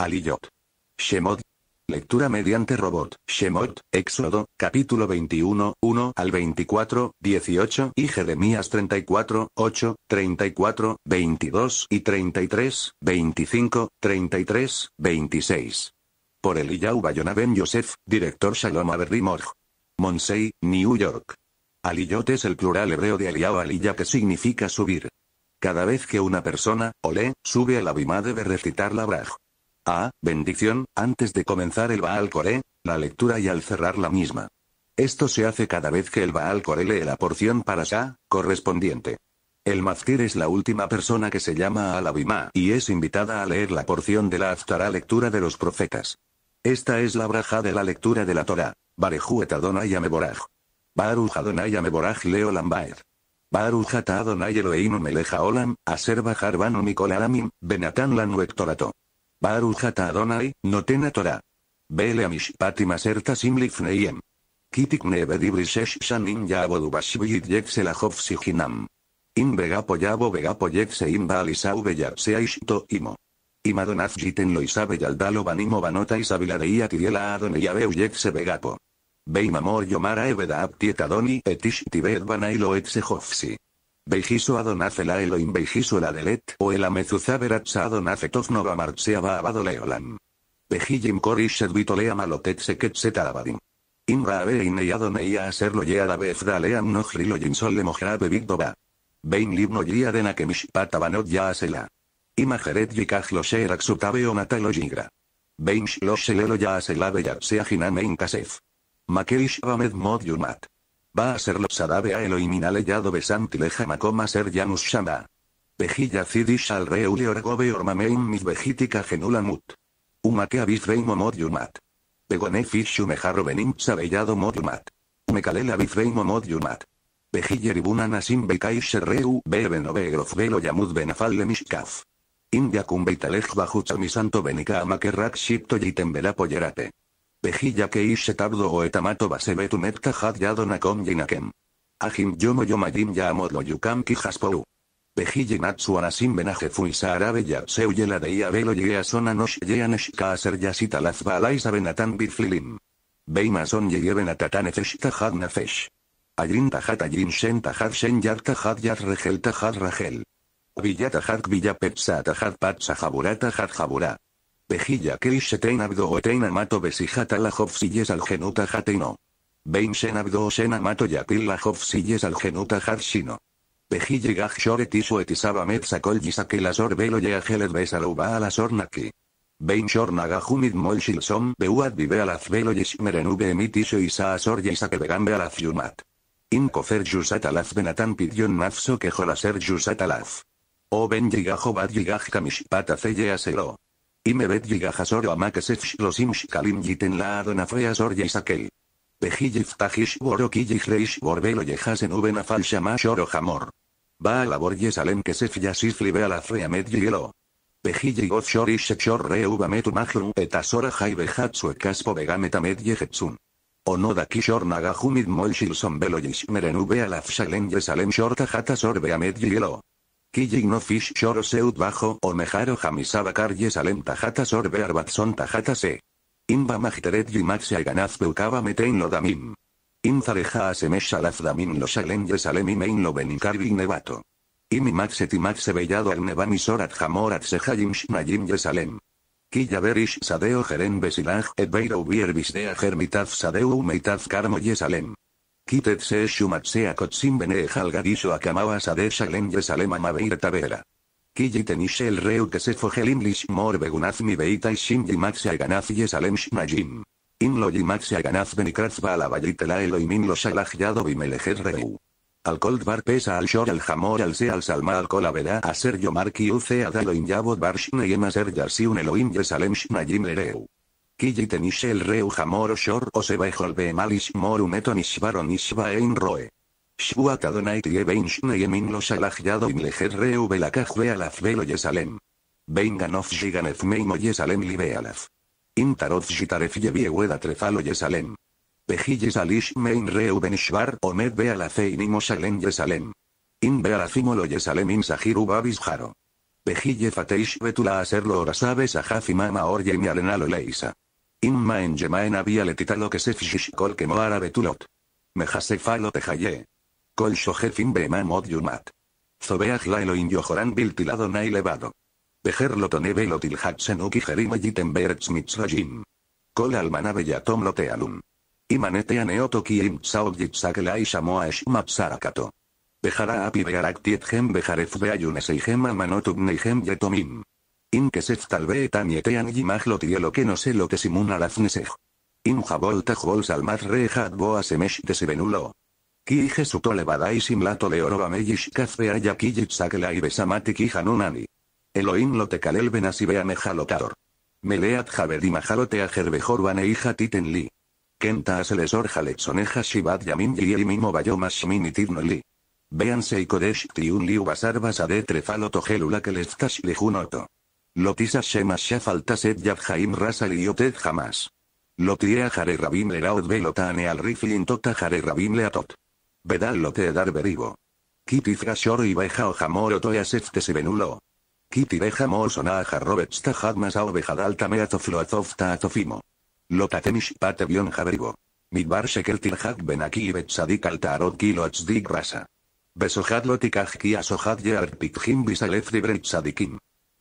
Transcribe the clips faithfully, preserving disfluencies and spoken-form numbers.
Aliyot. Shemot. Lectura mediante robot. Shemot, Éxodo, capítulo veintiuno, uno al veinticuatro, dieciocho y Jeremías treinta y cuatro, ocho, treinta y cuatro, veintidós y treinta y tres, veinticinco, treinta y tres, veintiséis. Por Eliyahu Bayonaben Yosef, director Shalom HaVerim Org. Monsey, New York. Aliyot es el plural hebreo de Aliyahu Aliyah, que significa subir. Cada vez que una persona, olé, sube al abimá debe recitar la braj. A, bendición, antes de comenzar el Baal Coré, la lectura y al cerrar la misma. Esto se hace cada vez que el Baal Coré lee la porción para Shah, correspondiente. El Mazkir es la última persona que se llama al abimá y es invitada a leer la porción de la Haftará, lectura de los profetas. Esta es la braja de la lectura de la Torá. Baruj et Adonai Ameboraj. Baruj Adonai Ameboraj Leolam Baed. Baruj ata Adonai Eloheinu Melech Haolam, Asher Bachar Banu Mikol Alamim, Benatan Lanu et Torato. Baruj ata Adonai, Notena Torah. Bele amishpatim aserta sim lifneiem. Kitik nevedibri shesh shanim yavodu bashvit yekse lachov sijinam. Im vegapo yavo vegapo yekse im baalisau beyarse aishto imo. Imadonaz jiten lo isabe yaldalo banimo banota isabiladeia tiriela adonai aveu yekse vegapo. Beimamor yomara eveda aptiet adoni etish tibet banailo etxe jofsi. Beijiso adonacela Elohim beijiso la delet o el amezuza veratsa adonacetos nova marxeaba abadoleolam. Bejillim korishet vitolea malotetse quetzeta abadim. Imra abeinei adoneia aserlo yeada befdaleam nojrilo jinsole mojrabe bigdoba. Bein libno yiadena kemishpata banot ya asela. Imajeret yikajlo sheraxutabe o matalo yigra. Bein shlo shelelo ya asela beyarse ajiname inkasef. Makeish bamed mod yumat. Va a ser los sadabe a eloiminal ellado besantileja macoma ser yanus shama. Vejilla cidish al reule orgobe ormameim mis vejitica genulamut. Umake abisreimo mod yumat. Begone fishu mejarro benim sabellado mod yumat. Umekalela abisreimo mod yumat. Vejilla ribunan asim bekaish reu beben obegrof velo yamud benafalle mishkaf. India cumbeitalej bajucha mi santo benica amake rak shipto yitembela pollerate. Vejilla que ishe tabdo o etamato basebetu nepta had yadonakom yinakem. Ajim yomo yomadim ya amodlo yukam kijaspou. Vejilla natsu anasim benajefu isarabe ya seu yela de iabelo yea sona nosh yeaneshka aser yasita lazbala isabenatan biflilim. Beimason yeyebenatatan efeshta had nefesh. Ayrin tajat ayrin shen tajat shen yar tajat yar regel tajat regel. Villa tajat villa pepsa tajat patsa jabura tajat jabura. Vejilla que ishetein abdo o tein amato besijata la jovsilles al genuta jateino. Bein shen abdo o shen amato yatil la jovsilles al genuta jatshino. Vejilla gaj shoretiso etisaba metzakol yisakel asor velo yeajelet besaluba al asor naki. Bein shor nagajumid mol shilsom beuad vive alaz velo yishmerenube emitiso isa asor yisakel begambe alaz yumat. Incofer yusat alaz benatan pidion nafso que jolaser yusat alaz. O ben yigajo bad yigaj kamishpata ceye aselo. Imebet yigajasor o amakesef shlosim shkalim yiten la adonafeasor yisakel. Pejillif tajish borokillij reish borbelo yejasen ubena falsha mashor o jamor. Va a labor yesalem kesef yasifli ve alafreamet yigelo. Pejilligoz shor ishekshor reubamet umajlum etasora jaibehatsu ekaspo vegametamet yejetsun. Onodakishor nagajumid molshilson velo yishmerenube alafshalem yesalem shor tajatasor beamet yigelo. Killing no fish shoro seud bajo o mejaro jamisaba carles alem tajata sorbe arbatson tajata se. Imba magiteret y maxia ganaz beucaba metein lo damim. Inzareja asemesh alaz damim lo shalem yesalem y mein lo benincarvin nevato. Imi maxet y maxe bellado al nevami sorat jamorat sejayim shnayim yesalem. Killa berish sadeo jeren besilaj et beiro bierbisdea germitaz sadeu meitaz carmo yesalem. Kitet se shumatsea kotsim bene jalgadisho akamaba sade shalem yesalem amabeir tabera. Killitenishe el reu que se fogelim lish mor begunaz mi beita ishim yimaxe aganaz yesalem shnayim. In lo yimaxe aganaz benikraz ba la bayitela eloimin lo shalaj yado bimelejer reu. Alcold bar pesa al shor al jamor al se al salma al colabera a ser yomar kiuce adaloin yabod bar shnayem a ser yarsiun eloim yesalem shnayim lereu. Killitenishe el reu jamor o shor o se bejol beemal ishmor umeton ishbaron ishba ein roe. Shbuat adonai tie bein shneyemin lo shalaj yadoim lejer reu belakaj bealaf velo yesalem. Bein ganof shiganef meimo yesalem libealaf. Intaroz shitaref yebieweda trefalo yesalem. Pejilles alish mein reu ben ishbar omed bealafeinimo shalem yesalem. In bealafimo lo yesalem in sajiru babis jaro. Vejille fateish betula hacerlo ora sabes a jafima maorja y mi arenal oleisa. Inma en yemaen había letitalo que se fishish kol que moara betulot. Mejasefalo tejaye. Kol shojefin beman mod yumat. Zobeaj la eloin yojoran biltilado na y levado. Vejerlo tonebe lotil hatsenuki jerim egiten berets mitzrayim. Kol almanabe yatom lotealum. Imanete aneotoki im tsaog yitzakela y shamoa eshmapsarakato. Bejará api bearaktiet gem bejaref beayunese y gem amanotubne y gem yetomim. In kesef talbeetan yetean yimajlot yelo que no sé lo tesimun alaznesej. In jabol tajbol salmaz rejad boa semesh tesibenulo. Ki ije suto levadai simlato leoroba meyish kazbea yaki yitzakela y besamati ki hanunani. Elohim lo tekalel benasibea mejalotaor. Meleat javedi majalotea jerbejorbane hija titen li. Kenta aselesor jaletsoneja shibat yamin yeri mimo bayomas shmini tirno li. Véanse y kodesh tiun liu basar basade trefalo togelula que les tash lejunoto. Lotisa shemas shafaltaset yabjaim rasal yotet jamás. Lotia jare rabim leraot velotane al riflin tota jare rabim leatot. Vedal lote dar beribo. Kitizga shor y beja o jamor otoyasefte se venulo. Kitireja mosona jarrobets tajadmas a ovejadal tameazoflo azofta azofimo. Lotatemish patebion jabribo. Midbar shekeltiljak benaki betsadik altarot kilo atzdik rasa. Besojad lotikajki asojad yearpitjim bisalef libreitzadikim.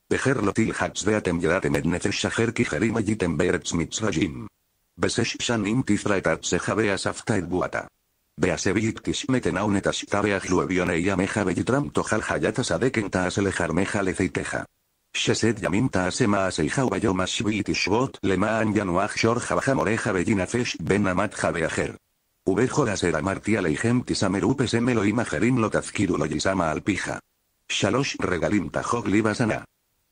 Bejer lotiljats beatem yeratem etnefesh shajerki jerima yitem beretz mitzrayim. Besesh shanim tizraetatseja beasafta etbuata. Beasebihiktish metenaunetashta beajluevioneia meja beyitram tojal hayatas adekenta aselejar meja leceiteja. Sheset yaminta asema aseija ubayomash bilitishbot lemaan yanuaj shor jabajamoreja beyinafesh benamat jabeajer. Ubejodas era martial eijem tisamerupes emelo y majerim lo tazkirulo yisama alpija. Shalosh regalim tajog libasana.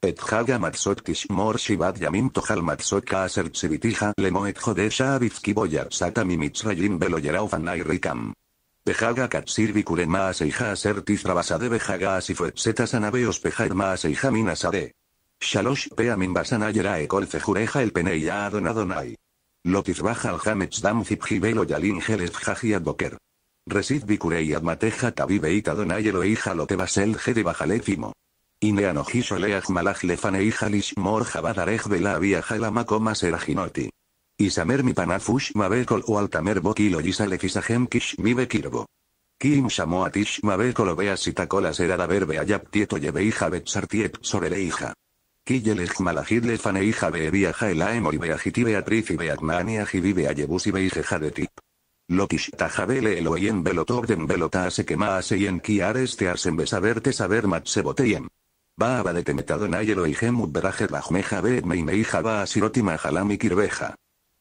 Et haga matzotkish mor shibat yamin tojal matzotka aser tsibitija lemo et jodesha abizkiboya satami mitzrayim velo yeraufana y rikam. Pejaga katsirvikuren maas eija aser tizrabasade bejaga asifetsetas anabeos pejaer maas eija minasade. Shalosh peamin basana yerae colce jureja el peneya adonadonai. Lotis baja al Hametz dam zipjibelo yalin jerez jajiad boker. Resid bicurei admateja tabibeit adonayelo hija lotebasel jede bajalefimo. Ineanojiso leaj malaj lefaneijalis mor jabadarej vela había jalamacoma serajinoti. Isamer mi panafush mabekol o altamer bokilo yisalefisajem kish mibe kirbo. Kim shamoatish mabekol obeas itacolas eradaber beayaptieto yebeija betsartiet sorereija. Kiyelej malajid lefaneija beebiaja elaemo y beajiti beatriz y beagmania jibi beayebus y beijeja de tip. Lotish tajabele eloyen belotobden belotase quemase yen kiares tearsen besaberte saber matseboteyem. Baaba de temetadonay eloijem ubberaje lajmeja beetmeimeija ba asirotima jalami kirbeja.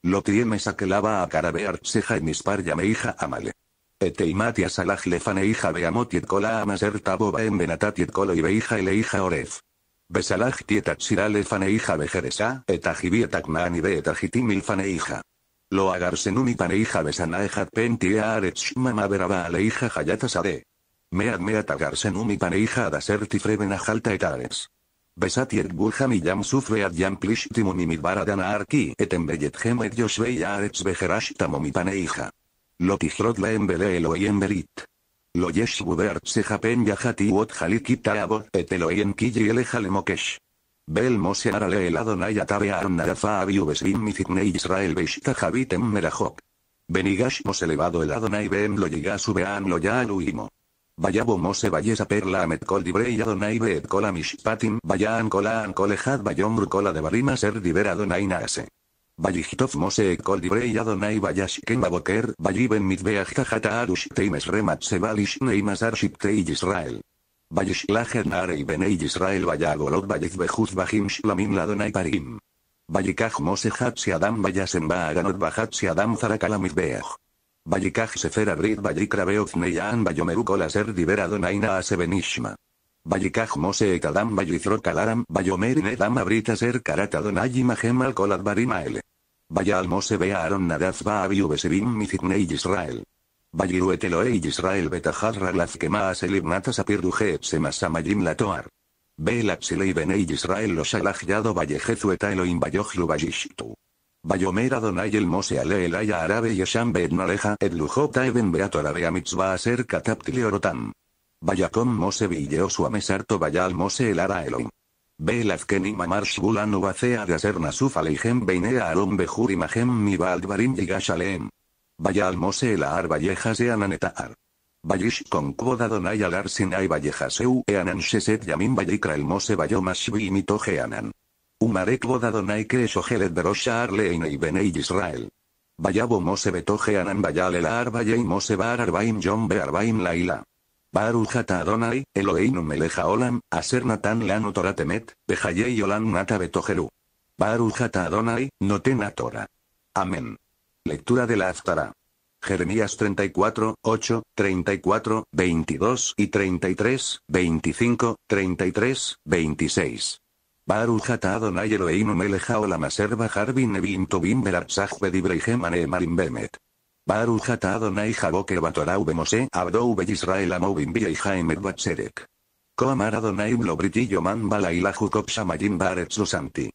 Lotiem sakelaba a carabeartseja y mispar yameija amale. Eteimatias salaj lefaneija beamotiet cola amaser taboba en benatatiet colo y beija eleija orez. Besalaj tietatsirale faneija bejeresa, etajibietakmaani beetajitimil faneija. Lo agarsenumi paneija besanaejat pentia arechmama beraba aleija jayatasade. Mead meat agarsenumi paneija adasertifreben ajalta etares. Besatiet burjam y yam sufbeat yam plishtimumimidbaradana arki etembelletjem et yosbey arech bejerashtamomi paneija. Lo tijrodla embele eloyen berit. Lo yeshbuber sejapen yajati wot jalikita abot eteloyen kille eleja lemokesh. Bel mose arale eladonay atabe arnadafa abiubesbim mizitnei Israel beishta javitem merajok. Benigash mos elevado eladonay beem lo llegas ubean lo ya aluimo. Vayabo mose vayesa perla ametkol dibrey adonay beet kola mishpatim vayaan kola an kolejad vayomru kola de barima ser diber adonay naase. Vayijitov mose kol dibrey adonai vayashken baboker vayiben mitbeaj tajata arush teimes remat sebalish neimas arshiptei Israel. Vayishlajen arei benei Israel vayagolot vayez bejuz vajim shlamin ladonai parim. Vayikaj mose hatsi adam vayasen vaaganot vahatsi adam zarakala mitbeaj. Vayikaj sefer abrit vayikrabeoz neyaan vayomeru kola ser diber adonai naase benishma. Vayikaj mose et adam vayizro kalaram vayomerin edam abrita ser karat adonai imajem al kolat barimaele. Vayal mose bea aron nadaz ba abiubesibim mizitnei Israel. Vayirueteloei Israel betajad raglaz kemaas elibnatas apirdujet semas amayim latoar. Belapsilei benei Israel los alajiado vayejezueta eloim vayojlu vayishtu. Vayomer adonai el mose ale elaya arabe yesham beetnareja et lujota eben beatora bea mitzvah ser kataptili orotam. Vayacom Mose Villeosu Amesarto Vayal Mose el Ara Elohim. Belazken y Mamarsh Gulan Ubacea de Aser Nasuf Aleihem Beinea Arom Bejur y Mahem Mi Baldvarim Yigashalem. Vayal Mose el Aar Vallejas Eananetar. Vallish con Kvoda Donai Alar Sinai Vallejaseu Eanan Sheset Yamin Vallikra el Mose Vayomashvi Mitojeanan. Umarek Kvoda Donai Kreshogelet Berosha Arleine y Benei Israel. Vayabo Mose Betojeanan Vayal el Aar Valley Mose Bar Arbaim John Bearbaim Laila. Baruch ata Adonai, Eloheinu melech haolam, asher natan lanu torat emet, bechayei olam nata betojeru. Baruch ata Adonai, notena Torah. Amén. Lectura de la Haftará. Jeremías treinta y cuatro, ocho, treinta y cuatro, veintidós y treinta y tres, veinticinco, treinta y tres, veintiséis. Baruch ata Adonai Eloheinu melech haolam asher bacharvin nevim tovim beratzach bedibreihem anemarim bemet. Baruch ata Adonai Jaboker Batorau Bemose Abdou Israel Amovim Bia y Jaemet Batserek. Koamar Adonai Blobritillo Man Bala y la Jacob Shamayim Baretz Lusanti.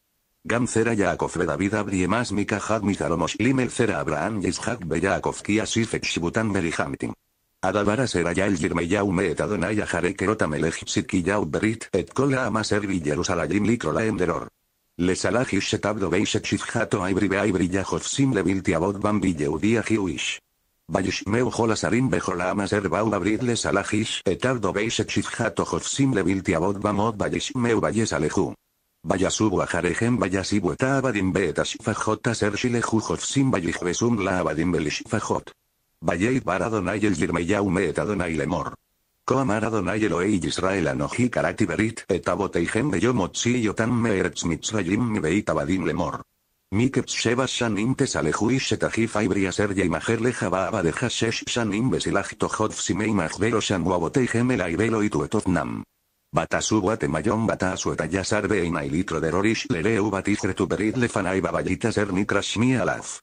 Gamzera Yaakov David Abriemas Mika Hadmizaromos Limel Zera Abraham Yishak Beyakov Kia Sifek Shibutan Berihamting. Adabara Serayal Yirmeyau Met Adonai Ajarekerota Melech Sitkiyau Berit et Kola Amaser Villerusalajim Likrolaem Deror. Les alajis shetabdo beisek shifhato aibribe aibriyajov sim leviltiabot bambi yeudia hiuish. Valishmeu holasarim bejola amaser bau abrid les alajis etabdo beisek shifhato jov sim leviltiabot bamot valishmeu valles aleju. Vayasubu ajarejem vayasibu eta abadim beetashfajot asershileju jov sim valishbesum la abadim belishfajot. Vayeit baradonai el yirmeyaume etadonai lemor. Koamar Adonai Elohei Yisrael Anoji Karati Berit etaboteihem beyomotzi yotan meeretz mitzrayim mi beit abadim lemor. Miketz sheva shanim tesalejuish etajif aibriaser yaimajer lejaba abadeja shesh shanim besilajtojot simei majbelo shanuaboteihem elaibelo ituetotnam. Batasubu atemayon batasu etajasar beina ilitro derorish lereu batisretu berit lefanai babayitaser mikrashmi alaf.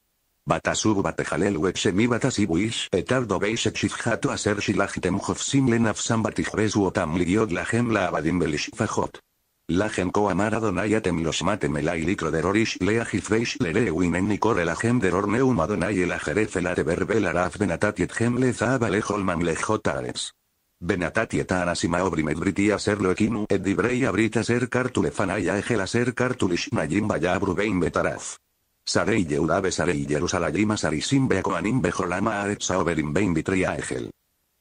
Batasubu batejalel wexemi batasibuish etardo beisek shifhato aser shilachtem jofsim lenafsam batijbesu otam ligiod lahem la abadim belishfajot. Lahem koamar Adonai atem los matem elai likro derorish leajifreish lereuinen nikor elahem deror neum Adonai elajeref elareber belaraf benatat yethem lezabalejol mamlejot ares. Benatat yetan asimaobrimet briti aser loekinu et dibrei abrit aser kartulefanai aegel aser kartulish najim bayabrubein betaraf. Sarei Yehudabe Sarei Yerusalayim Asarisim Beacoanim Bejolama Aretsa Oberim Bein Vitria Egel.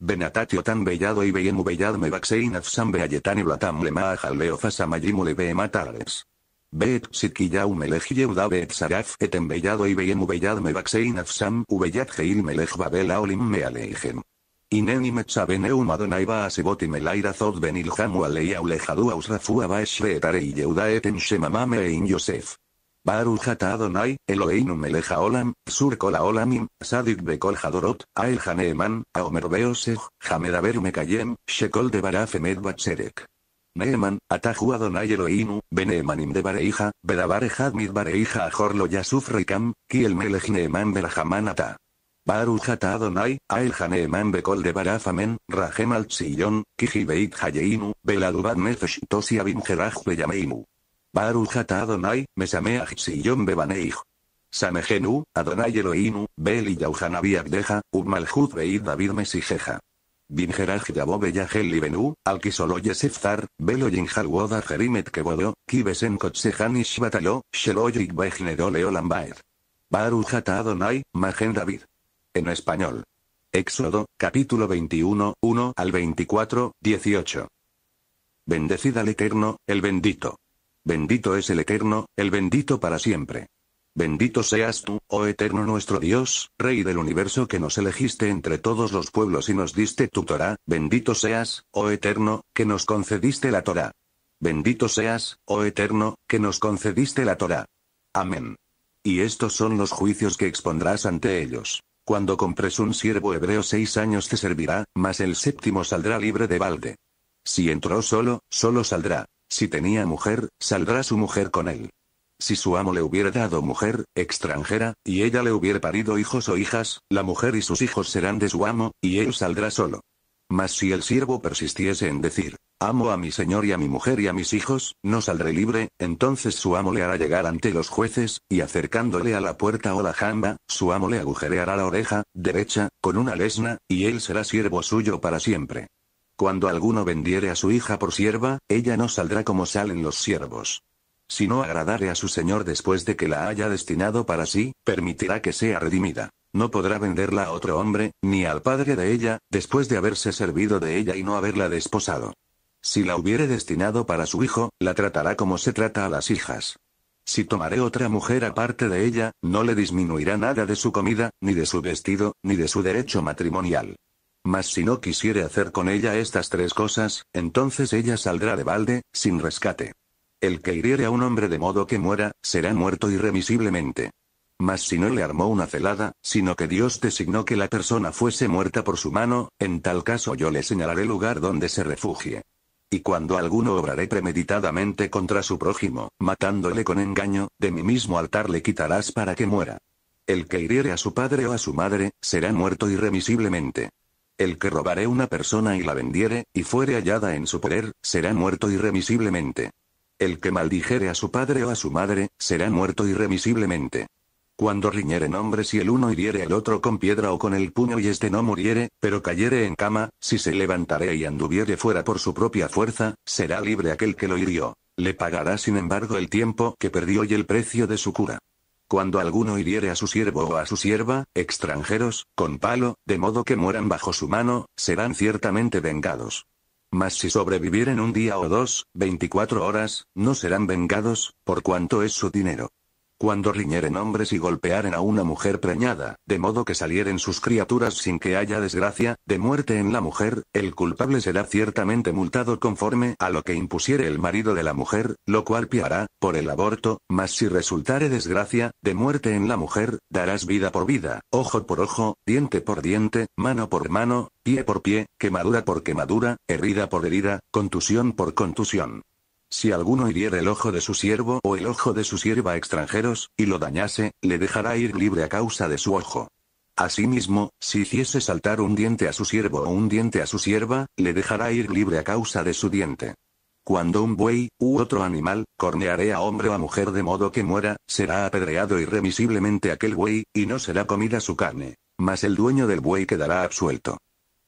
Benatatio tan bellado y beyemu bellad me baxein afsam beayetan y blatam lema ajalbeo fasamayim ulebe matares. Beet sitkiyau melech Yehudabe et saraf etem bellado y beyemu bellad me baxein afsam ubeyat geil melech babel aolim me aleijem. Ineni metzabeneum Adonai baaseboti melairazod benilhamu alei aulejadu ausrafu abaeshre etarei Yehuda etem shemamame ein Yosef. Baruch ata Adonai, Eloheinu melech haolam, surkol haolamim, sadik bekol hadorot, ael haneeman, haomer beoseg, hamedaber mekayem, shekol debaraf emet batserek. Neeman, ataju Adonai Eloheinu, beneemanim debareija, bedabarejad midbareija ajor lo yasuf rekam, kiel melech neeman berahaman ata. Baruch ata Adonai, ael haneeman bekol debaraf amen, rahem al tziyon, kijibeit hayeinu, beladubad nefesh tosi abim jeraj beyameinu. Baruch ata Adonai, mesameach tzillon bebaneich. Samejenu, Adonai Eloheinu, bel y yauhanabi abdeja, ubmalchut beid David mesijeja. Binjeraj yabobe yajel libenu, alquisolo yesefzar, belo yinjalwoda jerimet kebodo, kibesen kotsejan ishbatalo, sheloyik bejnedo leolambaed. Baruch ata Adonai, magen David. En español. Éxodo, capítulo veintiuno, uno al veinticuatro, dieciocho. Bendecid al Eterno, el bendito. Bendito es el Eterno, el bendito para siempre. Bendito seas tú, oh Eterno nuestro Dios, Rey del universo que nos elegiste entre todos los pueblos y nos diste tu Torá, bendito seas, oh Eterno, que nos concediste la Torá. Bendito seas, oh Eterno, que nos concediste la Torá. Amén. Y estos son los juicios que expondrás ante ellos. Cuando compres un siervo hebreo seis años te servirá, mas el séptimo saldrá libre de balde. Si entró solo, solo saldrá. Si tenía mujer, saldrá su mujer con él. Si su amo le hubiera dado mujer, extranjera, y ella le hubiera parido hijos o hijas, la mujer y sus hijos serán de su amo, y él saldrá solo. Mas si el siervo persistiese en decir, amo a mi señor y a mi mujer y a mis hijos, no saldré libre, entonces su amo le hará llegar ante los jueces, y acercándole a la puerta o la jamba, su amo le agujereará la oreja derecha, con una lesna, y él será siervo suyo para siempre. Cuando alguno vendiere a su hija por sierva, ella no saldrá como salen los siervos. Si no agradare a su señor después de que la haya destinado para sí, permitirá que sea redimida. No podrá venderla a otro hombre, ni al padre de ella, después de haberse servido de ella y no haberla desposado. Si la hubiere destinado para su hijo, la tratará como se trata a las hijas. Si tomare otra mujer aparte de ella, no le disminuirá nada de su comida, ni de su vestido, ni de su derecho matrimonial. Mas si no quisiere hacer con ella estas tres cosas, entonces ella saldrá de balde, sin rescate. El que hiriere a un hombre de modo que muera, será muerto irremisiblemente. Mas si no le armó una celada, sino que Dios designó que la persona fuese muerta por su mano, en tal caso yo le señalaré lugar donde se refugie. Y cuando alguno obrare premeditadamente contra su prójimo, matándole con engaño, de mi mismo altar le quitarás para que muera. El que hiriere a su padre o a su madre, será muerto irremisiblemente. El que robare una persona y la vendiere, y fuere hallada en su poder, será muerto irremisiblemente. El que maldijere a su padre o a su madre, será muerto irremisiblemente. Cuando riñeren hombres y el uno hiriere al otro con piedra o con el puño y este no muriere, pero cayere en cama, si se levantare y anduviere fuera por su propia fuerza, será libre aquel que lo hirió. Le pagará sin embargo el tiempo que perdió y el precio de su cura. Cuando alguno hiriere a su siervo o a su sierva, extranjeros, con palo, de modo que mueran bajo su mano, serán ciertamente vengados. Mas si sobrevivieren un día o dos, veinticuatro horas, no serán vengados, por cuanto es su dinero. Cuando riñeren hombres y golpearen a una mujer preñada, de modo que salieren sus criaturas sin que haya desgracia, de muerte en la mujer, el culpable será ciertamente multado conforme a lo que impusiere el marido de la mujer, lo cual piará, por el aborto, mas si resultare desgracia, de muerte en la mujer, darás vida por vida, ojo por ojo, diente por diente, mano por mano, pie por pie, quemadura por quemadura, herida por herida, contusión por contusión. Si alguno hiriere el ojo de su siervo o el ojo de su sierva extranjeros, y lo dañase, le dejará ir libre a causa de su ojo. Asimismo, si hiciese saltar un diente a su siervo o un diente a su sierva, le dejará ir libre a causa de su diente. Cuando un buey, u otro animal, corneare a hombre o a mujer de modo que muera, será apedreado irremisiblemente aquel buey, y no será comida su carne, mas el dueño del buey quedará absuelto.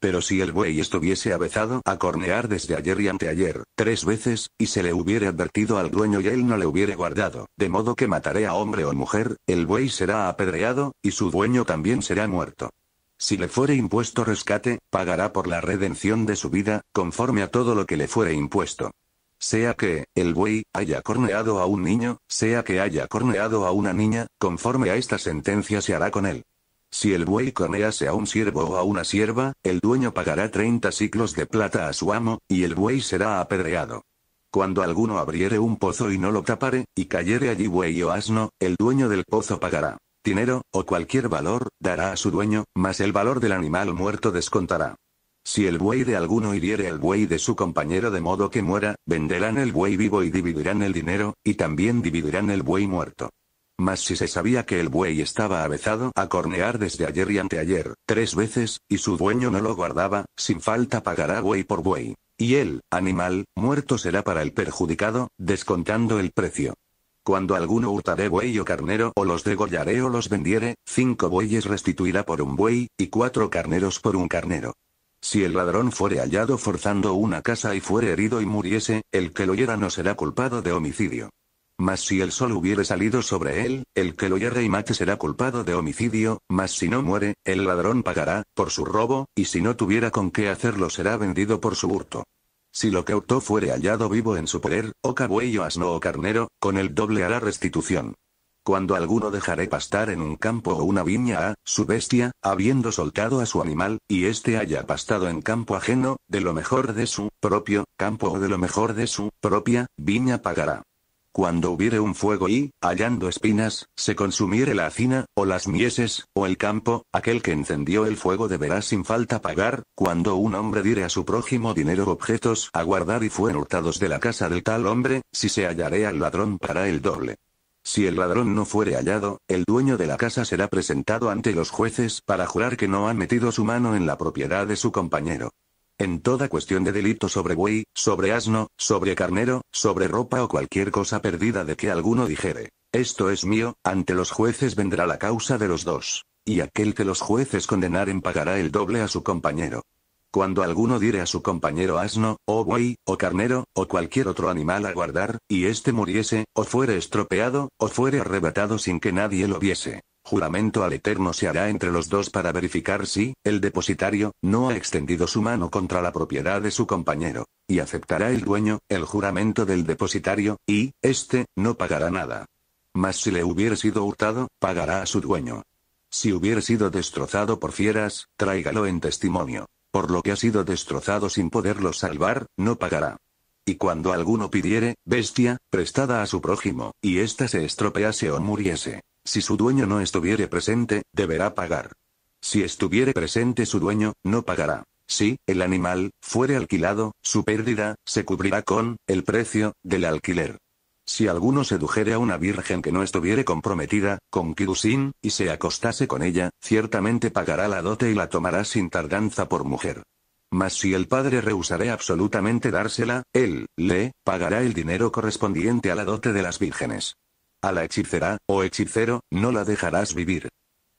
Pero si el buey estuviese avezado a cornear desde ayer y anteayer, tres veces, y se le hubiere advertido al dueño y él no le hubiere guardado, de modo que mataré a hombre o mujer, el buey será apedreado, y su dueño también será muerto. Si le fuere impuesto rescate, pagará por la redención de su vida, conforme a todo lo que le fuere impuesto. Sea que el buey haya corneado a un niño, sea que haya corneado a una niña, conforme a esta sentencia se hará con él. Si el buey cornease a un siervo o a una sierva, el dueño pagará treinta siclos de plata a su amo, y el buey será apedreado. Cuando alguno abriere un pozo y no lo tapare, y cayere allí buey o asno, el dueño del pozo pagará. Dinero, o cualquier valor, dará a su dueño, mas el valor del animal muerto descontará. Si el buey de alguno hiriere el buey de su compañero de modo que muera, venderán el buey vivo y dividirán el dinero, y también dividirán el buey muerto. Mas si se sabía que el buey estaba avezado a cornear desde ayer y anteayer, tres veces, y su dueño no lo guardaba, sin falta pagará buey por buey. Y el animal muerto será para el perjudicado, descontando el precio. Cuando alguno hurtare buey o carnero o los degollare o los vendiere, cinco bueyes restituirá por un buey, y cuatro carneros por un carnero. Si el ladrón fuere hallado forzando una casa y fuere herido y muriese, el que lo hiera no será culpado de homicidio. Mas si el sol hubiere salido sobre él, el que lo hierre y mate será culpado de homicidio, mas si no muere, el ladrón pagará, por su robo, y si no tuviera con qué hacerlo será vendido por su hurto. Si lo que hurtó fuere hallado vivo en su poder, o cabuello asno o carnero, con el doble hará restitución. Cuando alguno dejare pastar en un campo o una viña a su bestia, habiendo soltado a su animal, y éste haya pastado en campo ajeno, de lo mejor de su propio campo o de lo mejor de su propia viña pagará. Cuando hubiere un fuego y, hallando espinas, se consumiere la hacina, o las mieses, o el campo, aquel que encendió el fuego deberá sin falta pagar. Cuando un hombre diere a su prójimo dinero o objetos a guardar y fueron hurtados de la casa del tal hombre, si se hallare al ladrón pagará el doble. Si el ladrón no fuere hallado, el dueño de la casa será presentado ante los jueces para jurar que no ha metido su mano en la propiedad de su compañero. En toda cuestión de delito sobre buey, sobre asno, sobre carnero, sobre ropa o cualquier cosa perdida de que alguno dijere, esto es mío, ante los jueces vendrá la causa de los dos, y aquel que los jueces condenaren pagará el doble a su compañero. Cuando alguno diere a su compañero asno, o buey, o carnero, o cualquier otro animal a guardar, y éste muriese, o fuere estropeado, o fuere arrebatado sin que nadie lo viese. Juramento al Eterno se hará entre los dos para verificar si, el depositario, no ha extendido su mano contra la propiedad de su compañero. Y aceptará el dueño, el juramento del depositario, y, éste, no pagará nada. Mas si le hubiere sido hurtado, pagará a su dueño. Si hubiere sido destrozado por fieras, tráigalo en testimonio. Por lo que ha sido destrozado sin poderlo salvar, no pagará. Y cuando alguno pidiere, bestia, prestada a su prójimo, y ésta se estropease o muriese, si su dueño no estuviere presente, deberá pagar. Si estuviere presente su dueño, no pagará. Si el animal fuere alquilado, su pérdida se cubrirá con el precio del alquiler. Si alguno sedujere a una virgen que no estuviere comprometida, con Kirusin, y se acostase con ella, ciertamente pagará la dote y la tomará sin tardanza por mujer. Mas si el padre rehusare absolutamente dársela, él le pagará el dinero correspondiente a la dote de las vírgenes. A la hechicera, o hechicero, no la dejarás vivir.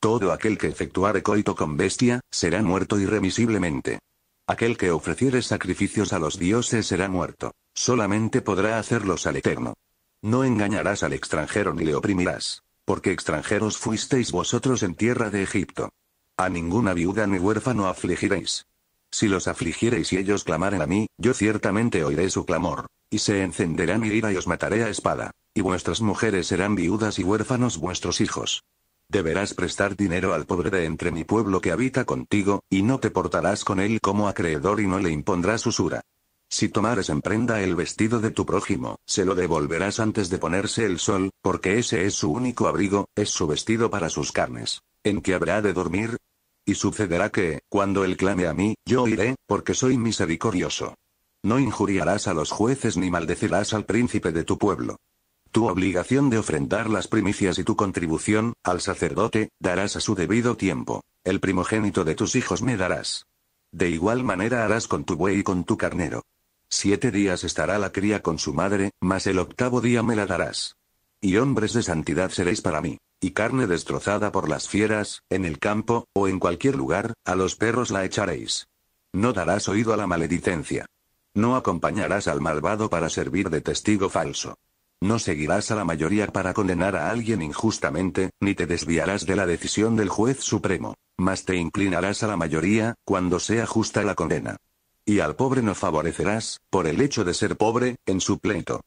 Todo aquel que efectuare coito con bestia, será muerto irremisiblemente. Aquel que ofreciere sacrificios a los dioses será muerto. Solamente podrá hacerlos al Eterno. No engañarás al extranjero ni le oprimirás, porque extranjeros fuisteis vosotros en tierra de Egipto. A ninguna viuda ni huérfano afligiréis. Si los afligiereis y ellos clamaren a mí, yo ciertamente oiré su clamor, y se encenderá mi ira y os mataré a espada, y vuestras mujeres serán viudas y huérfanos vuestros hijos. Deberás prestar dinero al pobre de entre mi pueblo que habita contigo, y no te portarás con él como acreedor y no le impondrás usura. Si tomares en prenda el vestido de tu prójimo, se lo devolverás antes de ponerse el sol, porque ese es su único abrigo, es su vestido para sus carnes, en que habrá de dormir. Y sucederá que, cuando él clame a mí, yo oiré, porque soy misericordioso. No injuriarás a los jueces ni maldecirás al príncipe de tu pueblo. Tu obligación de ofrendar las primicias y tu contribución, al sacerdote, darás a su debido tiempo. El primogénito de tus hijos me darás. De igual manera harás con tu buey y con tu carnero. Siete días estará la cría con su madre, mas el octavo día me la darás. Y hombres de santidad seréis para mí. Y carne destrozada por las fieras, en el campo, o en cualquier lugar, a los perros la echaréis. No darás oído a la maledicencia. No acompañarás al malvado para servir de testigo falso. No seguirás a la mayoría para condenar a alguien injustamente, ni te desviarás de la decisión del juez supremo, mas te inclinarás a la mayoría, cuando sea justa la condena. Y al pobre no favorecerás, por el hecho de ser pobre, en su pleito.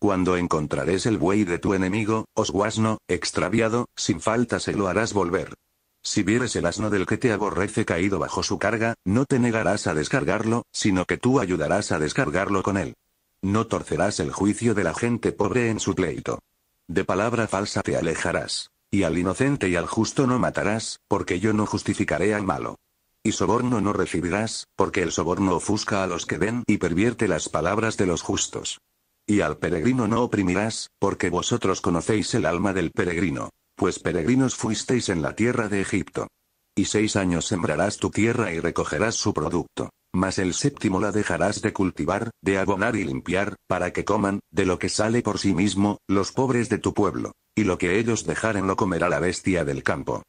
Cuando encontraréis el buey de tu enemigo, osguasno, extraviado, sin falta se lo harás volver. Si vieres el asno del que te aborrece caído bajo su carga, no te negarás a descargarlo, sino que tú ayudarás a descargarlo con él. No torcerás el juicio de la gente pobre en su pleito. De palabra falsa te alejarás, y al inocente y al justo no matarás, porque yo no justificaré al malo. Y soborno no recibirás, porque el soborno ofusca a los que ven y pervierte las palabras de los justos. Y al peregrino no oprimirás, porque vosotros conocéis el alma del peregrino, pues peregrinos fuisteis en la tierra de Egipto. Y seis años sembrarás tu tierra y recogerás su producto, mas el séptimo la dejarás de cultivar, de abonar y limpiar, para que coman, de lo que sale por sí mismo, los pobres de tu pueblo, y lo que ellos dejaren lo comerá la bestia del campo.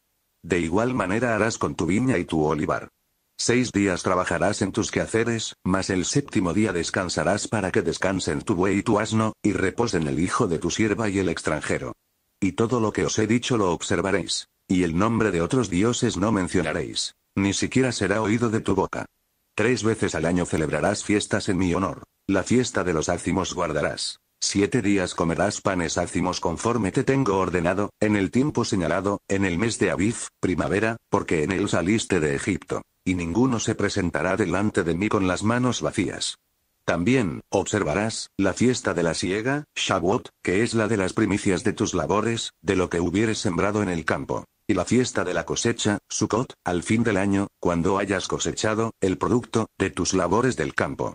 De igual manera harás con tu viña y tu olivar. Seis días trabajarás en tus quehaceres, mas el séptimo día descansarás para que descansen tu buey y tu asno, y reposen el hijo de tu sierva y el extranjero. Y todo lo que os he dicho lo observaréis, y el nombre de otros dioses no mencionaréis, ni siquiera será oído de tu boca. Tres veces al año celebrarás fiestas en mi honor, la fiesta de los ácimos guardarás. Siete días comerás panes ácimos conforme te tengo ordenado, en el tiempo señalado, en el mes de Aviv, primavera, porque en él saliste de Egipto, y ninguno se presentará delante de mí con las manos vacías. También, observarás, la fiesta de la siega, Shavuot, que es la de las primicias de tus labores, de lo que hubieres sembrado en el campo, y la fiesta de la cosecha, Sukkot, al fin del año, cuando hayas cosechado, el producto, de tus labores del campo.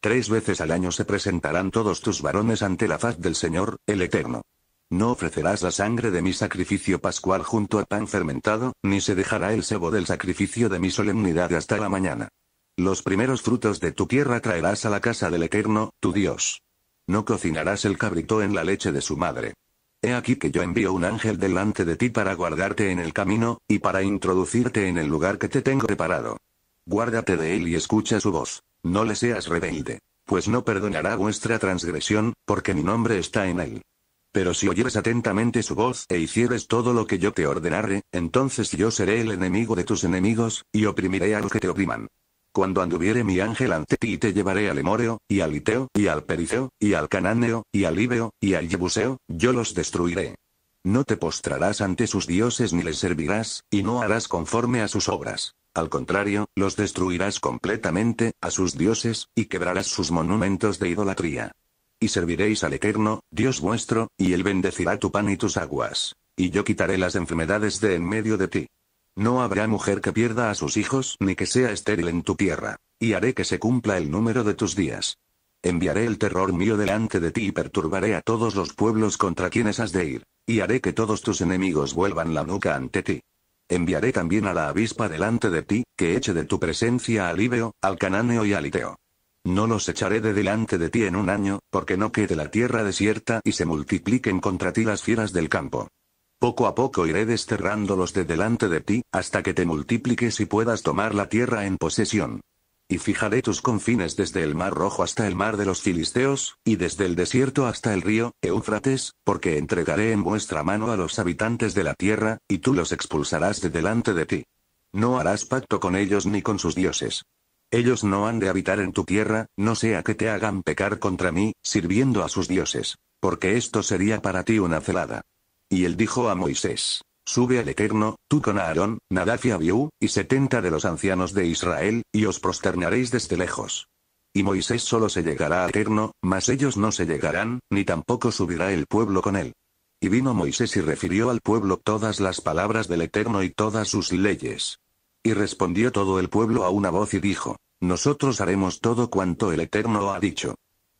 Tres veces al año se presentarán todos tus varones ante la faz del Señor, el Eterno. No ofrecerás la sangre de mi sacrificio pascual junto a pan fermentado, ni se dejará el sebo del sacrificio de mi solemnidad hasta la mañana. Los primeros frutos de tu tierra traerás a la casa del Eterno, tu Dios. No cocinarás el cabrito en la leche de su madre. He aquí que yo envío un ángel delante de ti para guardarte en el camino, y para introducirte en el lugar que te tengo preparado. Guárdate de él y escucha su voz. No le seas rebelde, pues no perdonará vuestra transgresión, porque mi nombre está en él. Pero si oyeres atentamente su voz e hicieres todo lo que yo te ordenare, entonces yo seré el enemigo de tus enemigos, y oprimiré a los que te opriman. Cuando anduviere mi ángel ante ti, te llevaré al Emoreo, y al Hiteo, y al Perizeo, y al Cananeo, y al Ibeo, y al Jebuseo, yo los destruiré. No te postrarás ante sus dioses ni les servirás, y no harás conforme a sus obras. Al contrario, los destruirás completamente, a sus dioses, y quebrarás sus monumentos de idolatría. Y serviréis al Eterno, Dios vuestro, y Él bendecirá tu pan y tus aguas. Y yo quitaré las enfermedades de en medio de ti. No habrá mujer que pierda a sus hijos ni que sea estéril en tu tierra, y haré que se cumpla el número de tus días. Enviaré el terror mío delante de ti y perturbaré a todos los pueblos contra quienes has de ir, y haré que todos tus enemigos vuelvan la nuca ante ti. Enviaré también a la avispa delante de ti, que eche de tu presencia al Ibeo, al Cananeo y al Hiteo. No los echaré de delante de ti en un año, porque no quede la tierra desierta y se multipliquen contra ti las fieras del campo. Poco a poco iré desterrándolos de delante de ti, hasta que te multipliques y puedas tomar la tierra en posesión. Y fijaré tus confines desde el mar Rojo hasta el mar de los Filisteos, y desde el desierto hasta el río Éufrates, porque entregaré en vuestra mano a los habitantes de la tierra, y tú los expulsarás de delante de ti. No harás pacto con ellos ni con sus dioses. Ellos no han de habitar en tu tierra, no sea que te hagan pecar contra mí, sirviendo a sus dioses, porque esto sería para ti una celada. Y él dijo a Moisés: Sube al Eterno, tú con Aarón, Nadab y Abiú, y setenta de los ancianos de Israel, y os prosternaréis desde lejos. Y Moisés solo se llegará al Eterno, mas ellos no se llegarán, ni tampoco subirá el pueblo con él. Y vino Moisés y refirió al pueblo todas las palabras del Eterno y todas sus leyes. Y respondió todo el pueblo a una voz y dijo: Nosotros haremos todo cuanto el Eterno ha dicho.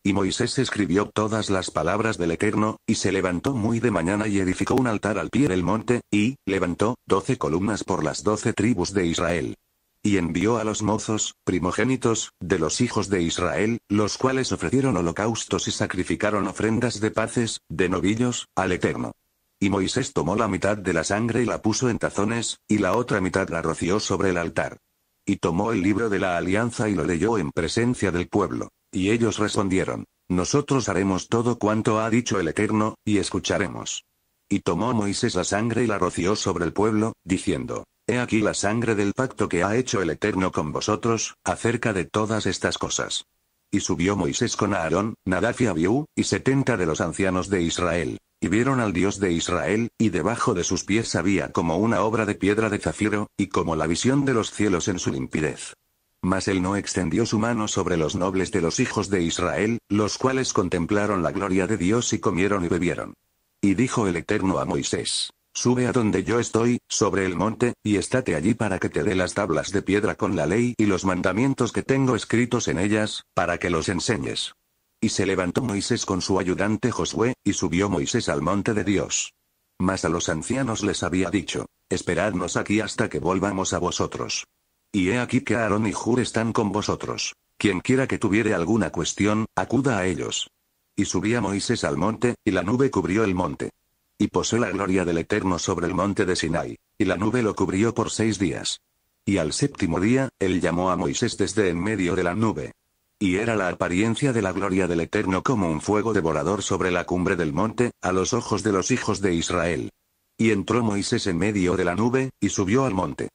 Y Moisés escribió todas las palabras del Eterno, y se levantó muy de mañana y edificó un altar al pie del monte, y levantó doce columnas por las doce tribus de Israel. Y envió a los mozos, primogénitos, de los hijos de Israel, los cuales ofrecieron holocaustos y sacrificaron ofrendas de paces, de novillos, al Eterno. Y Moisés tomó la mitad de la sangre y la puso en tazones, y la otra mitad la roció sobre el altar. Y tomó el libro de la alianza y lo leyó en presencia del pueblo. Y ellos respondieron: Nosotros haremos todo cuanto ha dicho el Eterno, y escucharemos. Y tomó Moisés la sangre y la roció sobre el pueblo, diciendo: He aquí la sangre del pacto que ha hecho el Eterno con vosotros, acerca de todas estas cosas. Y subió Moisés con Aarón, Nadab y Abiú, y setenta de los ancianos de Israel, y vieron al Dios de Israel, y debajo de sus pies había como una obra de piedra de zafiro, y como la visión de los cielos en su limpidez. Mas él no extendió su mano sobre los nobles de los hijos de Israel, los cuales contemplaron la gloria de Dios y comieron y bebieron. Y dijo el Eterno a Moisés: Sube a donde yo estoy, sobre el monte, y estate allí para que te dé las tablas de piedra con la ley y los mandamientos que tengo escritos en ellas, para que los enseñes. Y se levantó Moisés con su ayudante Josué, y subió Moisés al monte de Dios. Mas a los ancianos les había dicho: Esperadnos aquí hasta que volvamos a vosotros. Y he aquí que Aarón y Hur están con vosotros. Quien quiera que tuviere alguna cuestión, acuda a ellos. Y subía Moisés al monte, y la nube cubrió el monte. Y posó la gloria del Eterno sobre el monte de Sinai, y la nube lo cubrió por seis días. Y al séptimo día, él llamó a Moisés desde en medio de la nube. Y era la apariencia de la gloria del Eterno como un fuego devorador sobre la cumbre del monte, a los ojos de los hijos de Israel. Y entró Moisés en medio de la nube, y subió al monte.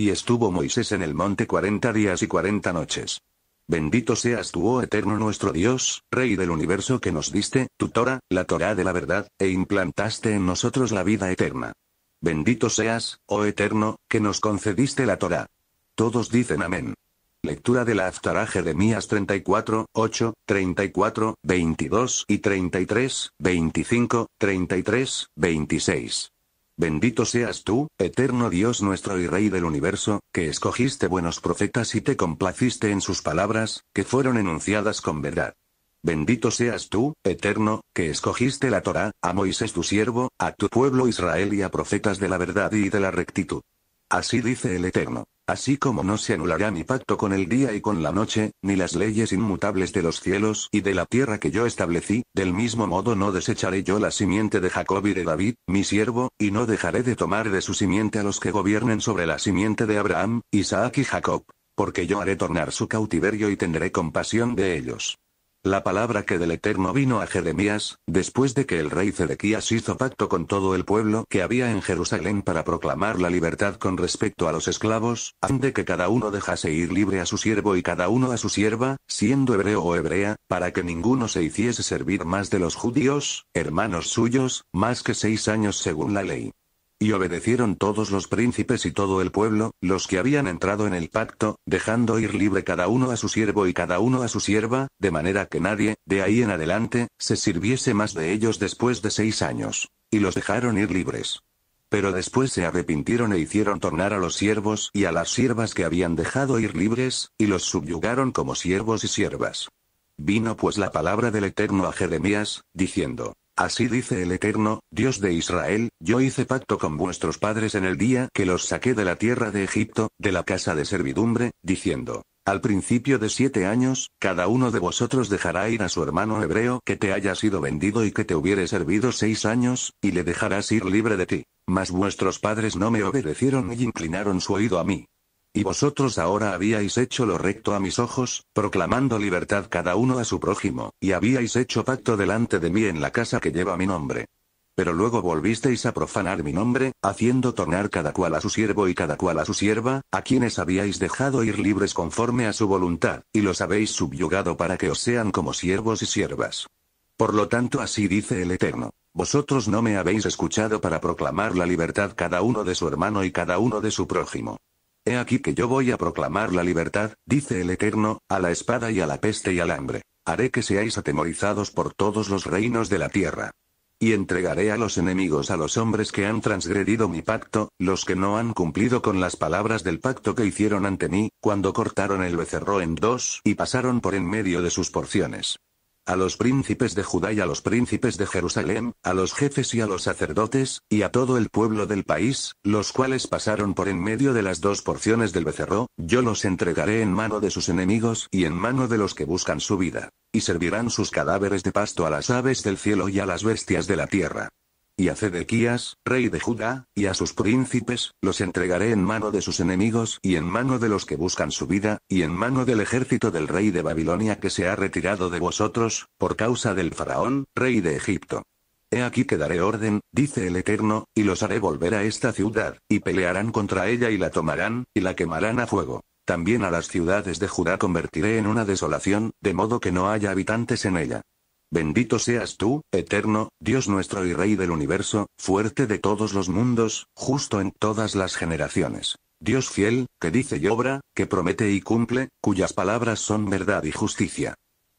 Y estuvo Moisés en el monte cuarenta días y cuarenta noches. Bendito seas tú, oh Eterno nuestro Dios, Rey del universo, que nos diste tu Torah, la Torah de la verdad, e implantaste en nosotros la vida eterna. Bendito seas, oh Eterno, que nos concediste la Torah. Todos dicen amén. Lectura de la Haftará Jeremías treinta y cuatro, ocho, treinta y cuatro, veintidós y treinta y tres, veinticinco, treinta y tres, veintiséis. Bendito seas tú, Eterno Dios nuestro y Rey del universo, que escogiste buenos profetas y te complaciste en sus palabras, que fueron enunciadas con verdad. Bendito seas tú, Eterno, que escogiste la Torá, a Moisés tu siervo, a tu pueblo Israel y a profetas de la verdad y de la rectitud. Así dice el Eterno: Así como no se anulará mi pacto con el día y con la noche, ni las leyes inmutables de los cielos y de la tierra que yo establecí, del mismo modo no desecharé yo la simiente de Jacob y de David, mi siervo, y no dejaré de tomar de su simiente a los que gobiernen sobre la simiente de Abraham, Isaac y Jacob. porque yo haré tornar su cautiverio y tendré compasión de ellos. La palabra que del Eterno vino a Jeremías, después de que el rey Tzedequías hizo pacto con todo el pueblo que había en Jerusalén para proclamar la libertad con respecto a los esclavos, a fin de que cada uno dejase ir libre a su siervo y cada uno a su sierva, siendo hebreo o hebrea, para que ninguno se hiciese servir más de los judíos, hermanos suyos, más que seis años según la ley. Y obedecieron todos los príncipes y todo el pueblo, los que habían entrado en el pacto, dejando ir libre cada uno a su siervo y cada uno a su sierva, de manera que nadie, de ahí en adelante, se sirviese más de ellos después de seis años. Y los dejaron ir libres. Pero después se arrepintieron e hicieron tornar a los siervos y a las siervas que habían dejado ir libres, y los subyugaron como siervos y siervas. Vino pues la palabra del Eterno a Jeremías, diciendo: Así dice el Eterno, Dios de Israel, yo hice pacto con vuestros padres en el día que los saqué de la tierra de Egipto, de la casa de servidumbre, diciendo: Al principio de siete años, cada uno de vosotros dejará ir a su hermano hebreo que te haya sido vendido y que te hubiere servido seis años, y le dejarás ir libre de ti. Mas vuestros padres no me obedecieron y inclinaron su oído a mí. Y vosotros ahora habíais hecho lo recto a mis ojos, proclamando libertad cada uno a su prójimo, y habíais hecho pacto delante de mí en la casa que lleva mi nombre. Pero luego volvisteis a profanar mi nombre, haciendo tornar cada cual a su siervo y cada cual a su sierva, a quienes habíais dejado ir libres conforme a su voluntad, y los habéis subyugado para que os sean como siervos y siervas. Por lo tanto así dice el Eterno: Vosotros no me habéis escuchado para proclamar la libertad cada uno de su hermano y cada uno de su prójimo. He aquí que yo voy a proclamar la libertad, dice el Eterno, a la espada y a la peste y al hambre. Haré que seáis atemorizados por todos los reinos de la tierra. Y entregaré a los enemigos a los hombres que han transgredido mi pacto, los que no han cumplido con las palabras del pacto que hicieron ante mí, cuando cortaron el becerro en dos y pasaron por en medio de sus porciones. A los príncipes de Judá y a los príncipes de Jerusalén, a los jefes y a los sacerdotes, y a todo el pueblo del país, los cuales pasaron por en medio de las dos porciones del becerro, yo los entregaré en mano de sus enemigos y en mano de los que buscan su vida. Y servirán sus cadáveres de pasto a las aves del cielo y a las bestias de la tierra. Y a Tzedequías, rey de Judá, y a sus príncipes, los entregaré en mano de sus enemigos y en mano de los que buscan su vida, y en mano del ejército del rey de Babilonia que se ha retirado de vosotros, por causa del faraón, rey de Egipto. He aquí que daré orden, dice el Eterno, y los haré volver a esta ciudad, y pelearán contra ella y la tomarán, y la quemarán a fuego. También a las ciudades de Judá convertiré en una desolación, de modo que no haya habitantes en ella. Bendito seas tú, Eterno, Dios nuestro y Rey del universo, fuerte de todos los mundos, justo en todas las generaciones. Dios fiel, que dice y obra, que promete y cumple, cuyas palabras son verdad y justicia.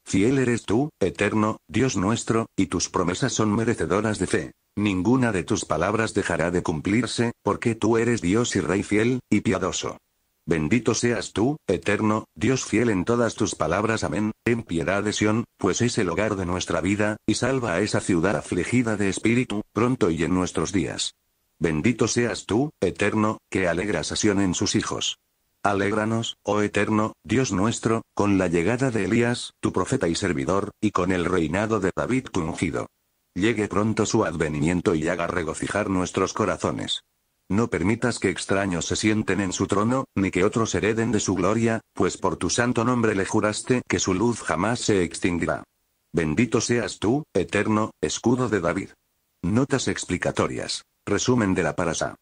Fiel eres tú, Eterno, Dios nuestro, y tus promesas son merecedoras de fe. Ninguna de tus palabras dejará de cumplirse, porque tú eres Dios y Rey fiel, y piadoso. Bendito seas tú, Eterno, Dios fiel en todas tus palabras. Amén. Ten piedad de Sión, pues es el hogar de nuestra vida, y salva a esa ciudad afligida de espíritu, pronto y en nuestros días. Bendito seas tú, Eterno, que alegras a Sión en sus hijos. Alégranos, oh Eterno, Dios nuestro, con la llegada de Elías, tu profeta y servidor, y con el reinado de David tu ungido. Llegue pronto su advenimiento y haga regocijar nuestros corazones. No permitas que extraños se sienten en su trono, ni que otros hereden de su gloria, pues por tu santo nombre le juraste que su luz jamás se extinguirá. Bendito seas tú, Eterno, escudo de David. Notas explicatorias. Resumen de la parasha.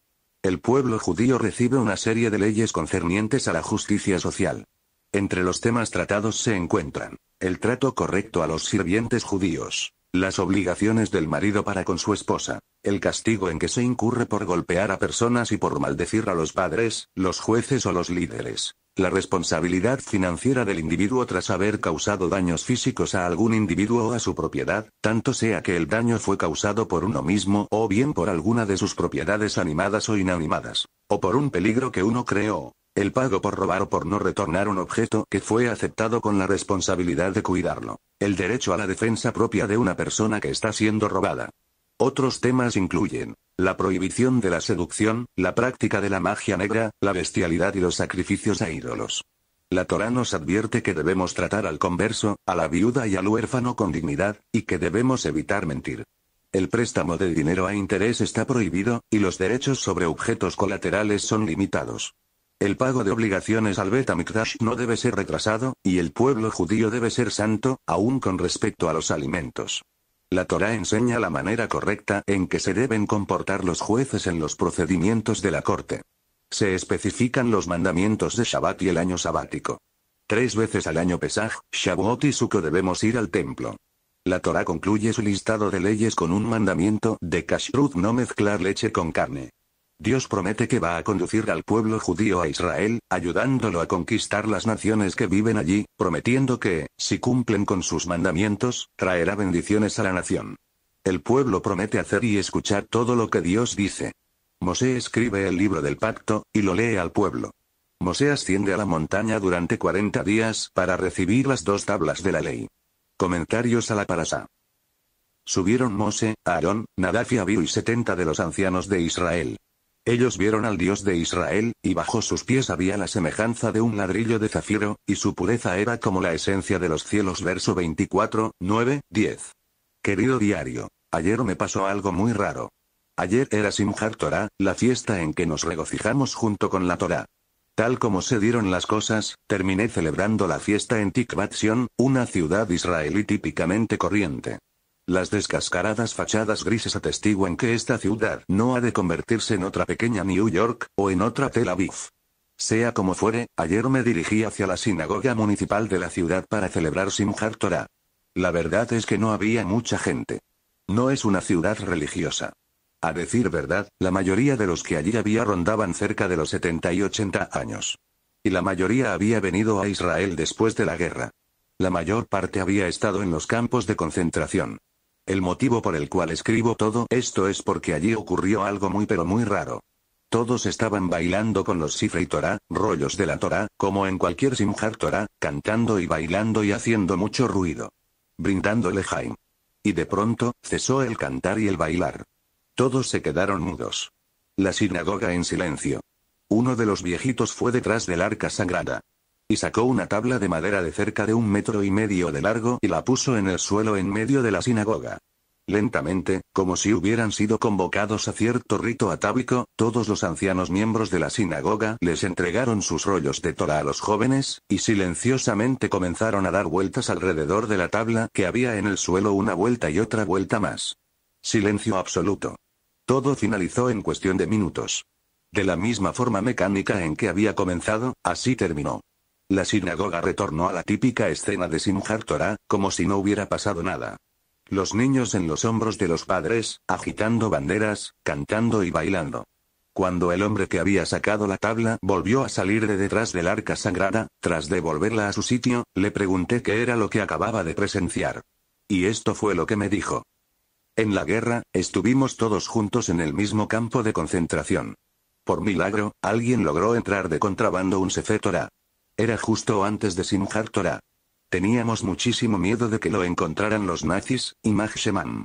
El pueblo judío recibe una serie de leyes concernientes a la justicia social. Entre los temas tratados se encuentran el trato correcto a los sirvientes judíos, las obligaciones del marido para con su esposa, el castigo en que se incurre por golpear a personas y por maldecir a los padres, los jueces o los líderes, la responsabilidad financiera del individuo tras haber causado daños físicos a algún individuo o a su propiedad, tanto sea que el daño fue causado por uno mismo o bien por alguna de sus propiedades animadas o inanimadas, o por un peligro que uno creó, el pago por robar o por no retornar un objeto que fue aceptado con la responsabilidad de cuidarlo, el derecho a la defensa propia de una persona que está siendo robada. Otros temas incluyen la prohibición de la seducción, la práctica de la magia negra, la bestialidad y los sacrificios a ídolos. La Torá nos advierte que debemos tratar al converso, a la viuda y al huérfano con dignidad, y que debemos evitar mentir. El préstamo de dinero a interés está prohibido, y los derechos sobre objetos colaterales son limitados. El pago de obligaciones al Bet HaMikdash no debe ser retrasado, y el pueblo judío debe ser santo, aún con respecto a los alimentos. La Torá enseña la manera correcta en que se deben comportar los jueces en los procedimientos de la corte. Se especifican los mandamientos de Shabbat y el año sabático. Tres veces al año Pesaj, Shavuot y Sukkot debemos ir al templo. La Torá concluye su listado de leyes con un mandamiento de Kashrut: no mezclar leche con carne. Dios promete que va a conducir al pueblo judío a Israel, ayudándolo a conquistar las naciones que viven allí, prometiendo que, si cumplen con sus mandamientos, traerá bendiciones a la nación. El pueblo promete hacer y escuchar todo lo que Dios dice. Mosé escribe el libro del pacto, y lo lee al pueblo. Mosé asciende a la montaña durante cuarenta días para recibir las dos tablas de la ley. Comentarios a la parasá. Subieron Mosé, Aarón, Nadab y Abiú y setenta de los ancianos de Israel. Ellos vieron al Dios de Israel, y bajo sus pies había la semejanza de un ladrillo de zafiro, y su pureza era como la esencia de los cielos. Verso veinticuatro, nueve, diez. Querido diario, ayer me pasó algo muy raro. Ayer era Simjat Torá, la fiesta en que nos regocijamos junto con la Torá. Tal como se dieron las cosas, terminé celebrando la fiesta en Tikvat Zion, una ciudad israelí típicamente corriente. Las descascaradas fachadas grises atestiguan que esta ciudad no ha de convertirse en otra pequeña New York, o en otra Tel Aviv. Sea como fuere, ayer me dirigí hacia la sinagoga municipal de la ciudad para celebrar Simjat Torá. La verdad es que no había mucha gente. No es una ciudad religiosa. A decir verdad, la mayoría de los que allí había rondaban cerca de los setenta y ochenta años. Y la mayoría había venido a Israel después de la guerra. La mayor parte había estado en los campos de concentración. El motivo por el cual escribo todo esto es porque allí ocurrió algo muy pero muy raro. Todos estaban bailando con los Sifrei Torá, rollos de la Torá, como en cualquier Simjat Torá, cantando y bailando y haciendo mucho ruido. Brindando Lejaim. Y de pronto, cesó el cantar y el bailar. Todos se quedaron mudos. La sinagoga en silencio. Uno de los viejitos fue detrás del arca sagrada. Y sacó una tabla de madera de cerca de un metro y medio de largo y la puso en el suelo en medio de la sinagoga. Lentamente, como si hubieran sido convocados a cierto rito atávico, todos los ancianos miembros de la sinagoga les entregaron sus rollos de Torá a los jóvenes, y silenciosamente comenzaron a dar vueltas alrededor de la tabla que había en el suelo, una vuelta y otra vuelta más. Silencio absoluto. Todo finalizó en cuestión de minutos. De la misma forma mecánica en que había comenzado, así terminó. La sinagoga retornó a la típica escena de Simjat Torá, como si no hubiera pasado nada. Los niños en los hombros de los padres, agitando banderas, cantando y bailando. Cuando el hombre que había sacado la tabla volvió a salir de detrás del arca sagrada, tras devolverla a su sitio, le pregunté qué era lo que acababa de presenciar. Y esto fue lo que me dijo. En la guerra, estuvimos todos juntos en el mismo campo de concentración. Por milagro, alguien logró entrar de contrabando un Sefer Torah. Era justo antes de Simjat Torá. Teníamos muchísimo miedo de que lo encontraran los nazis, y Imaj Shemam.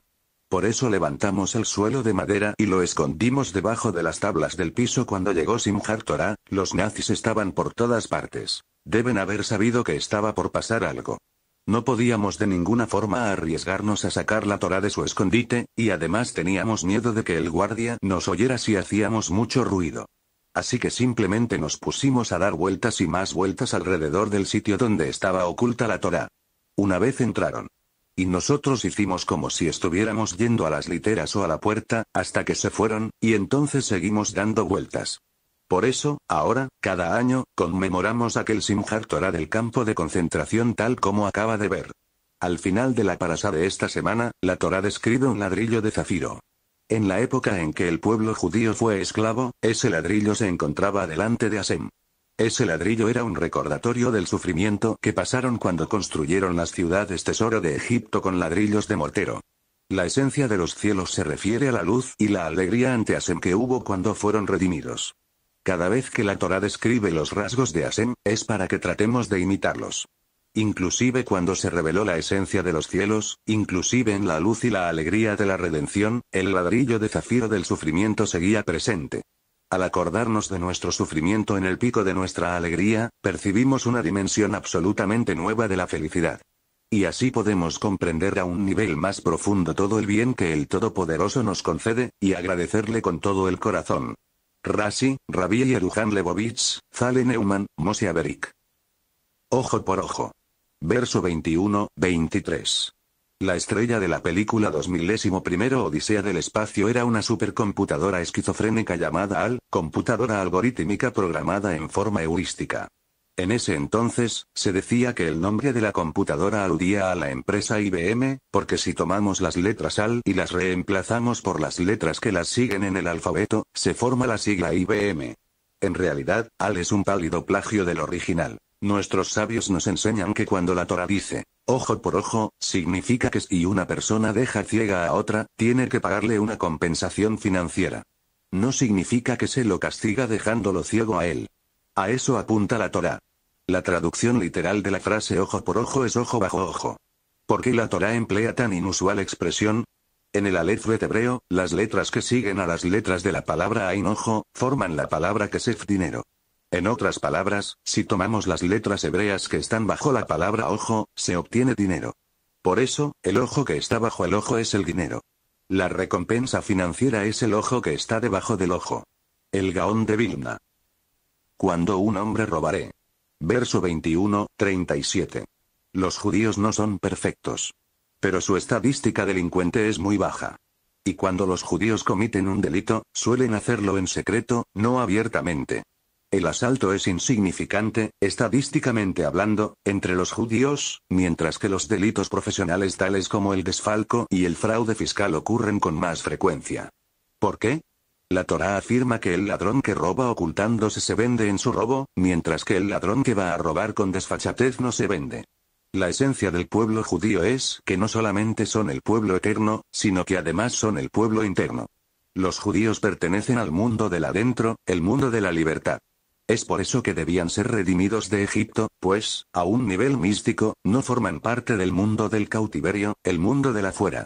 Por eso levantamos el suelo de madera y lo escondimos debajo de las tablas del piso. Cuando llegó Simjat Torá, los nazis estaban por todas partes. Deben haber sabido que estaba por pasar algo. No podíamos de ninguna forma arriesgarnos a sacar la Torá de su escondite, y además teníamos miedo de que el guardia nos oyera si hacíamos mucho ruido. Así que simplemente nos pusimos a dar vueltas y más vueltas alrededor del sitio donde estaba oculta la Torá. Una vez entraron. Y nosotros hicimos como si estuviéramos yendo a las literas o a la puerta, hasta que se fueron, y entonces seguimos dando vueltas. Por eso, ahora, cada año, conmemoramos aquel Simjat Torá del campo de concentración tal como acaba de ver. Al final de la parasá de esta semana, la Torá describe un ladrillo de zafiro. En la época en que el pueblo judío fue esclavo, ese ladrillo se encontraba delante de Hashem. Ese ladrillo era un recordatorio del sufrimiento que pasaron cuando construyeron las ciudades tesoro de Egipto con ladrillos de mortero. La esencia de los cielos se refiere a la luz y la alegría ante Hashem que hubo cuando fueron redimidos. Cada vez que la Torá describe los rasgos de Hashem, es para que tratemos de imitarlos. Inclusive cuando se reveló la esencia de los cielos, inclusive en la luz y la alegría de la redención, el ladrillo de zafiro del sufrimiento seguía presente. Al acordarnos de nuestro sufrimiento en el pico de nuestra alegría, percibimos una dimensión absolutamente nueva de la felicidad. Y así podemos comprender a un nivel más profundo todo el bien que el Todopoderoso nos concede, y agradecerle con todo el corazón. Rashi, Rabbi Yerujan Lebovitz, Zale Neumann, Moshe Averick. Ojo por ojo. Verso veintiuno, veintitrés. La estrella de la película dos mil uno Odisea del Espacio era una supercomputadora esquizofrénica llamada A L, computadora algorítmica programada en forma heurística. En ese entonces, se decía que el nombre de la computadora aludía a la empresa I B M, porque si tomamos las letras A L y las reemplazamos por las letras que las siguen en el alfabeto, se forma la sigla I B M. En realidad, A L es un pálido plagio del original. Nuestros sabios nos enseñan que cuando la Torah dice, ojo por ojo, significa que si una persona deja ciega a otra, tiene que pagarle una compensación financiera. No significa que se lo castiga dejándolo ciego a él. A eso apunta la Torah. La traducción literal de la frase ojo por ojo es ojo bajo ojo. ¿Por qué la Torah emplea tan inusual expresión? En el alefbet hebreo, las letras que siguen a las letras de la palabra ain ojo, forman la palabra kesef dinero. En otras palabras, si tomamos las letras hebreas que están bajo la palabra ojo, se obtiene dinero. Por eso, el ojo que está bajo el ojo es el dinero. La recompensa financiera es el ojo que está debajo del ojo. El Gaón de Vilna. Cuando un hombre robaré. Verso veintiuno, treinta y siete. Los judíos no son perfectos. Pero su estadística delincuente es muy baja. Y cuando los judíos comiten un delito, suelen hacerlo en secreto, no abiertamente. El asalto es insignificante, estadísticamente hablando, entre los judíos, mientras que los delitos profesionales tales como el desfalco y el fraude fiscal ocurren con más frecuencia. ¿Por qué? La Torá afirma que el ladrón que roba ocultándose se vende en su robo, mientras que el ladrón que va a robar con desfachatez no se vende. La esencia del pueblo judío es que no solamente son el pueblo eterno, sino que además son el pueblo interno. Los judíos pertenecen al mundo del adentro, el mundo de la libertad. Es por eso que debían ser redimidos de Egipto, pues, a un nivel místico, no forman parte del mundo del cautiverio, el mundo del afuera.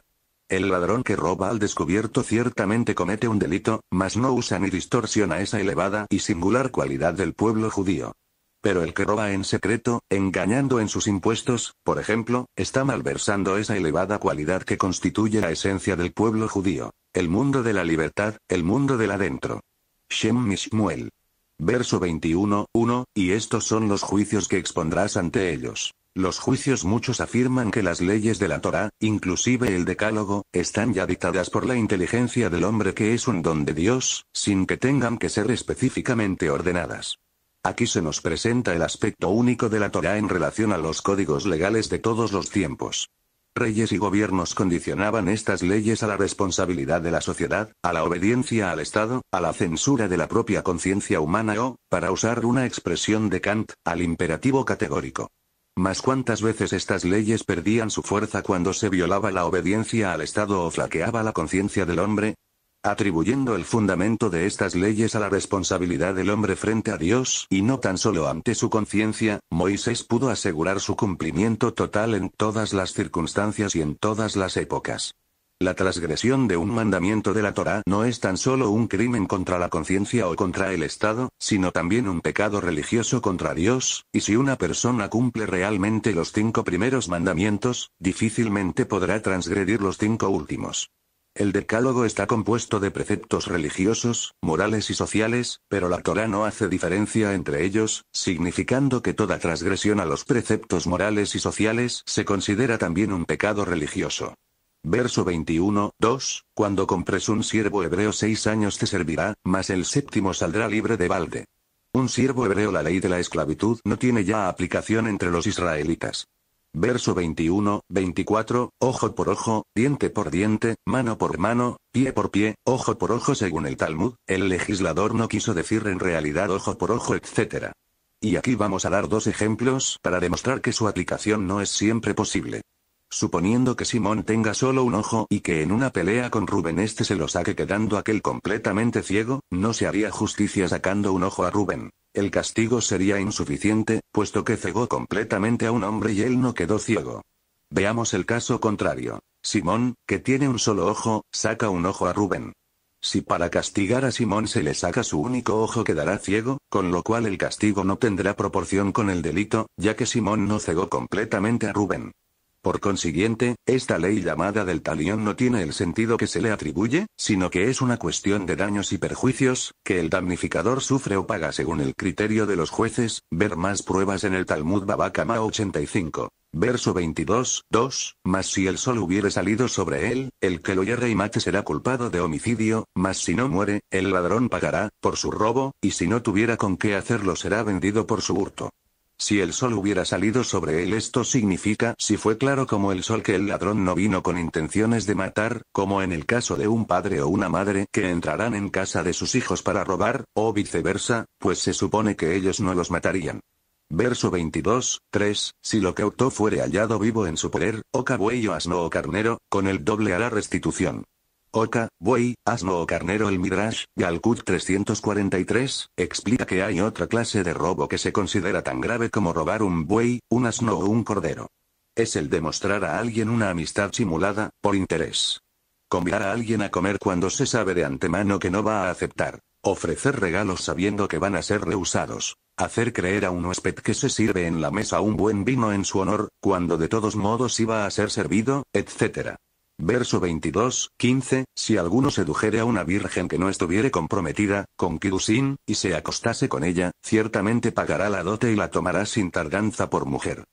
El ladrón que roba al descubierto ciertamente comete un delito, mas no usa ni distorsiona esa elevada y singular cualidad del pueblo judío. Pero el que roba en secreto, engañando en sus impuestos, por ejemplo, está malversando esa elevada cualidad que constituye la esencia del pueblo judío, el mundo de la libertad, el mundo del adentro. Shem Mishmuel. Verso veintiuno, uno, y estos son los juicios que expondrás ante ellos. Los juicios muchos afirman que las leyes de la Torá, inclusive el decálogo, están ya dictadas por la inteligencia del hombre que es un don de Dios, sin que tengan que ser específicamente ordenadas. Aquí se nos presenta el aspecto único de la Torá en relación a los códigos legales de todos los tiempos. Reyes y gobiernos condicionaban estas leyes a la responsabilidad de la sociedad, a la obediencia al Estado, a la censura de la propia conciencia humana o, para usar una expresión de Kant, al imperativo categórico. Mas cuántas veces estas leyes perdían su fuerza cuando se violaba la obediencia al Estado o flaqueaba la conciencia del hombre, atribuyendo el fundamento de estas leyes a la responsabilidad del hombre frente a Dios, y no tan solo ante su conciencia, Moisés pudo asegurar su cumplimiento total en todas las circunstancias y en todas las épocas. La transgresión de un mandamiento de la Torá no es tan solo un crimen contra la conciencia o contra el Estado, sino también un pecado religioso contra Dios, y si una persona cumple realmente los cinco primeros mandamientos, difícilmente podrá transgredir los cinco últimos. El decálogo está compuesto de preceptos religiosos, morales y sociales, pero la Torá no hace diferencia entre ellos, significando que toda transgresión a los preceptos morales y sociales se considera también un pecado religioso. Verso veintiuno, dos, cuando compres un siervo hebreo seis años te servirá, mas el séptimo saldrá libre de balde. Un siervo hebreo la ley de la esclavitud no tiene ya aplicación entre los israelitas. Verso veintiuno, veinticuatro, ojo por ojo, diente por diente, mano por mano, pie por pie, ojo por ojo según el Talmud, el legislador no quiso decir en realidad ojo por ojo etcétera. Y aquí vamos a dar dos ejemplos para demostrar que su aplicación no es siempre posible. Suponiendo que Simón tenga solo un ojo y que en una pelea con Rubén este se lo saque quedando aquel completamente ciego, no se haría justicia sacando un ojo a Rubén. El castigo sería insuficiente, puesto que cegó completamente a un hombre y él no quedó ciego. Veamos el caso contrario. Simón, que tiene un solo ojo, saca un ojo a Rubén. Si para castigar a Simón se le saca su único ojo quedará ciego, con lo cual el castigo no tendrá proporción con el delito, ya que Simón no cegó completamente a Rubén. Por consiguiente, esta ley llamada del talión no tiene el sentido que se le atribuye, sino que es una cuestión de daños y perjuicios, que el damnificador sufre o paga según el criterio de los jueces. Ver más pruebas en el Talmud Baba Kama ochenta y cinco. Verso veintidós, dos, mas si el sol hubiere salido sobre él, el que lo yerre y mate será culpado de homicidio, mas si no muere, el ladrón pagará, por su robo, y si no tuviera con qué hacerlo será vendido por su hurto. Si el sol hubiera salido sobre él, esto significa, si fue claro como el sol que el ladrón no vino con intenciones de matar, como en el caso de un padre o una madre que entrarán en casa de sus hijos para robar, o viceversa, pues se supone que ellos no los matarían. Verso veintidós, tres, si lo que hurtó fuere hallado vivo en su poder, oca, buey o asno o carnero, con el doble hará restitución. Oca, buey, asno o carnero. El Midrash, Yalkut trescientos cuarenta y tres, explica que hay otra clase de robo que se considera tan grave como robar un buey, un asno o un cordero. Es el de mostrar a alguien una amistad simulada, por interés. Convidar a alguien a comer cuando se sabe de antemano que no va a aceptar. Ofrecer regalos sabiendo que van a ser rehusados. Hacer creer a un huésped que se sirve en la mesa un buen vino en su honor, cuando de todos modos iba a ser servido, etcétera. Verso veintidós, quince, si alguno sedujere a una virgen que no estuviere comprometida, con Kirusin, y se acostase con ella, ciertamente pagará la dote y la tomará sin tardanza por mujer.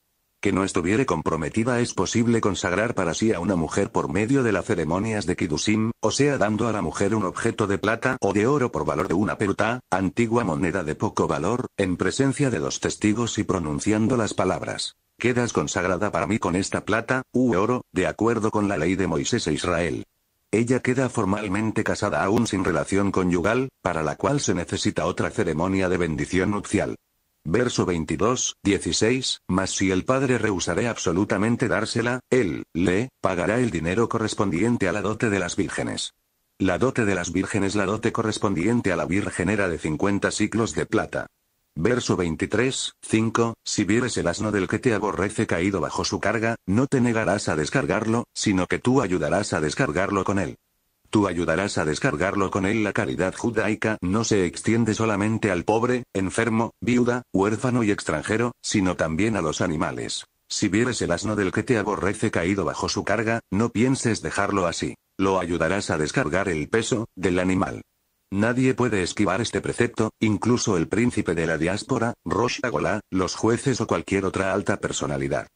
Que no estuviere comprometida es posible consagrar para sí a una mujer por medio de las ceremonias de Kidusim, o sea dando a la mujer un objeto de plata o de oro por valor de una peruta, antigua moneda de poco valor, en presencia de los testigos y pronunciando las palabras: quedas consagrada para mí con esta plata, u oro, de acuerdo con la ley de Moisés e Israel. Ella queda formalmente casada aún sin relación conyugal, para la cual se necesita otra ceremonia de bendición nupcial. Verso veintidós, dieciséis, mas si el padre rehusare absolutamente dársela, él, le, pagará el dinero correspondiente a la dote de las vírgenes. La dote de las vírgenes, la dote correspondiente a la virgen era de cincuenta siclos de plata. Verso veintitrés, cinco, si vieres el asno del que te aborrece caído bajo su carga, no te negarás a descargarlo, sino que tú ayudarás a descargarlo con él. Tú ayudarás a descargarlo con él. La caridad judaica no se extiende solamente al pobre, enfermo, viuda, huérfano y extranjero, sino también a los animales. Si vieres el asno del que te aborrece caído bajo su carga, no pienses dejarlo así. Lo ayudarás a descargar el peso del animal. Nadie puede esquivar este precepto, incluso el príncipe de la diáspora, Rosh Hagolá, los jueces o cualquier otra alta personalidad.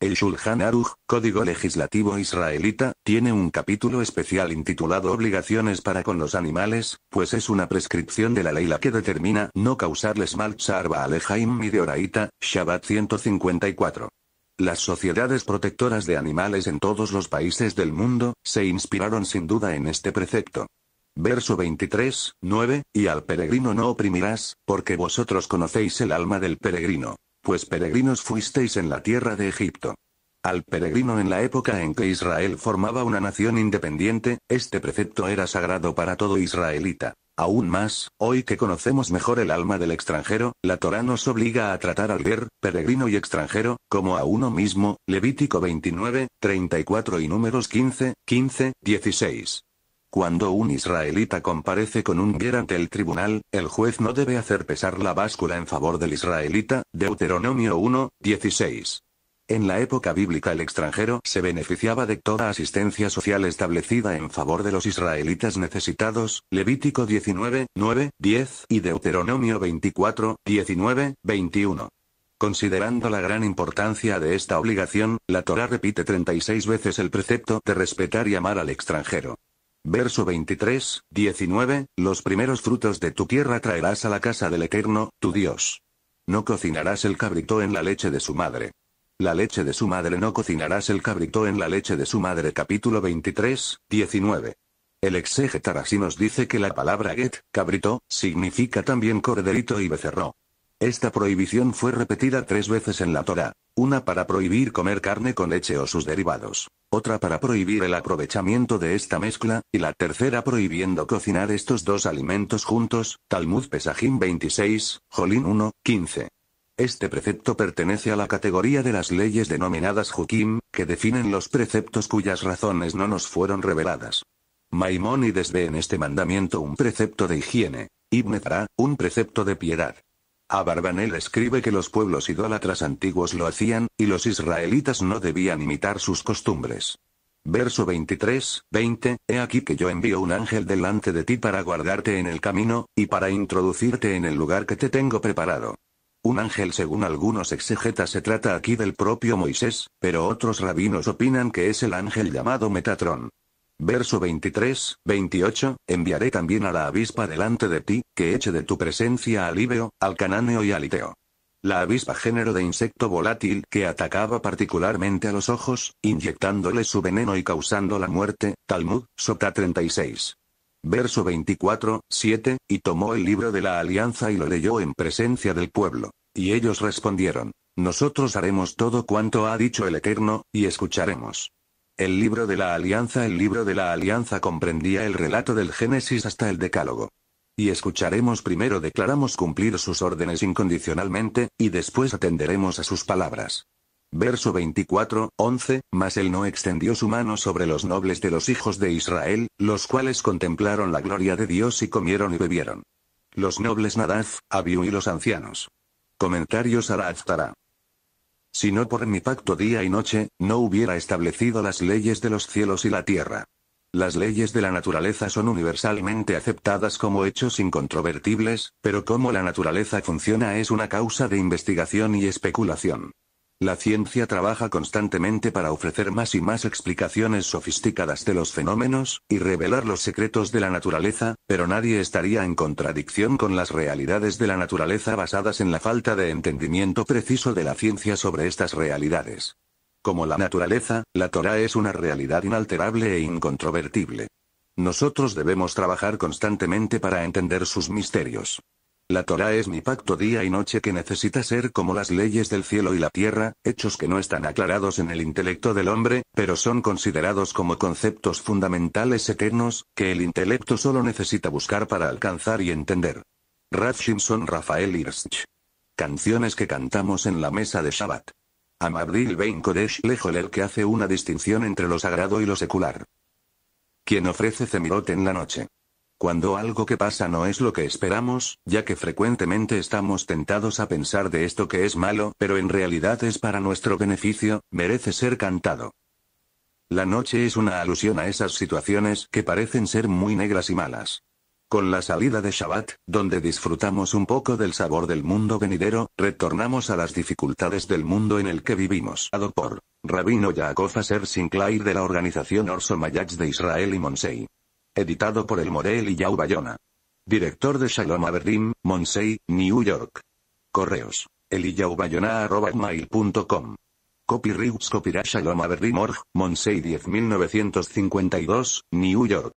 El Shulchan Aruch, Código Legislativo Israelita, tiene un capítulo especial intitulado Obligaciones para con los animales, pues es una prescripción de la ley la que determina no causarles mal. Sha'ar ba'alei chayim y de Oraita, Shabbat ciento cincuenta y cuatro. Las sociedades protectoras de animales en todos los países del mundo se inspiraron sin duda en este precepto. Verso veintitrés, nueve, y al peregrino no oprimirás, porque vosotros conocéis el alma del peregrino. Pues peregrinos fuisteis en la tierra de Egipto. Al peregrino, en la época en que Israel formaba una nación independiente, este precepto era sagrado para todo israelita. Aún más, hoy que conocemos mejor el alma del extranjero, la Torá nos obliga a tratar al ger, peregrino y extranjero, como a uno mismo, Levítico veintinueve, treinta y cuatro y Números quince, quince, dieciséis. Cuando un israelita comparece con un ger ante el tribunal, el juez no debe hacer pesar la báscula en favor del israelita, Deuteronomio uno, dieciséis. En la época bíblica el extranjero se beneficiaba de toda asistencia social establecida en favor de los israelitas necesitados, Levítico diecinueve, nueve, diez y Deuteronomio veinticuatro, diecinueve, veintiuno. Considerando la gran importancia de esta obligación, la Torá repite treinta y seis veces el precepto de respetar y amar al extranjero. Verso veintitrés, diecinueve, los primeros frutos de tu tierra traerás a la casa del Eterno, tu Dios. No cocinarás el cabrito en la leche de su madre. La leche de su madre no cocinarás el cabrito en la leche de su madre. Capítulo veintitrés, diecinueve. El exégeta Rashi nos dice que la palabra get, cabrito, significa también corderito y becerro. Esta prohibición fue repetida tres veces en la Torá, una para prohibir comer carne con leche o sus derivados, otra para prohibir el aprovechamiento de esta mezcla, y la tercera prohibiendo cocinar estos dos alimentos juntos, Talmud Pesajim veintiséis, Jolín uno, quince. Este precepto pertenece a la categoría de las leyes denominadas Jukim, que definen los preceptos cuyas razones no nos fueron reveladas. Maimónides ve en este mandamiento un precepto de higiene, Ibn Ezra, un precepto de piedad. Abarbanel escribe que los pueblos idólatras antiguos lo hacían, y los israelitas no debían imitar sus costumbres. Verso veintitrés, veinte, he aquí que yo envío un ángel delante de ti para guardarte en el camino, y para introducirte en el lugar que te tengo preparado. Un ángel, según algunos exegetas, se trata aquí del propio Moisés, pero otros rabinos opinan que es el ángel llamado Metatrón. Verso veintitrés, veintiocho, enviaré también a la avispa delante de ti, que eche de tu presencia al híveo, al cananeo y al hiteo. La avispa, género de insecto volátil que atacaba particularmente a los ojos, inyectándole su veneno y causando la muerte. Talmud, Sotá treinta y seis. Verso veinticuatro, siete, y tomó el libro de la alianza y lo leyó en presencia del pueblo. Y ellos respondieron, nosotros haremos todo cuanto ha dicho el Eterno, y escucharemos. El libro de la alianza. El libro de la alianza comprendía el relato del Génesis hasta el Decálogo. Y escucharemos primero, declaramos cumplir sus órdenes incondicionalmente, y después atenderemos a sus palabras. Verso veinticuatro, once, mas él no extendió su mano sobre los nobles de los hijos de Israel, los cuales contemplaron la gloria de Dios y comieron y bebieron. Los nobles Nadaf, Abiú y los ancianos. Comentarios a la Haftará. Si no por mi pacto día y noche, no hubiera establecido las leyes de los cielos y la tierra. Las leyes de la naturaleza son universalmente aceptadas como hechos incontrovertibles, pero cómo la naturaleza funciona es una causa de investigación y especulación. La ciencia trabaja constantemente para ofrecer más y más explicaciones sofisticadas de los fenómenos, y revelar los secretos de la naturaleza, pero nadie estaría en contradicción con las realidades de la naturaleza basadas en la falta de entendimiento preciso de la ciencia sobre estas realidades. Como la naturaleza, la Torá es una realidad inalterable e incontrovertible. Nosotros debemos trabajar constantemente para entender sus misterios. La Torá es mi pacto día y noche, que necesita ser como las leyes del cielo y la tierra, hechos que no están aclarados en el intelecto del hombre, pero son considerados como conceptos fundamentales eternos, que el intelecto solo necesita buscar para alcanzar y entender. Rav Shimshon Rafael Hirsch. Canciones que cantamos en la mesa de Shabbat. Amabdil Bein Kodesh Lejoler, que hace una distinción entre lo sagrado y lo secular. Quien ofrece cemirot en la noche. Cuando algo que pasa no es lo que esperamos, ya que frecuentemente estamos tentados a pensar de esto que es malo, pero en realidad es para nuestro beneficio, merece ser cantado. La noche es una alusión a esas situaciones que parecen ser muy negras y malas. Con la salida de Shabbat, donde disfrutamos un poco del sabor del mundo venidero, retornamos a las dificultades del mundo en el que vivimos. Dado por Rabino Yaakov Asher Sinclair de la organización Orso Mayach de Israel y Monsey. Editado por el Moré Eliyahu Bayona. Director de Shalom HaVerim, Monsey, New York. Correos. eliyahu bayona arroba mail punto com. Copyrights copyright Shalom HaVerim Org, Monsey diez mil novecientos cincuenta y dos, New York.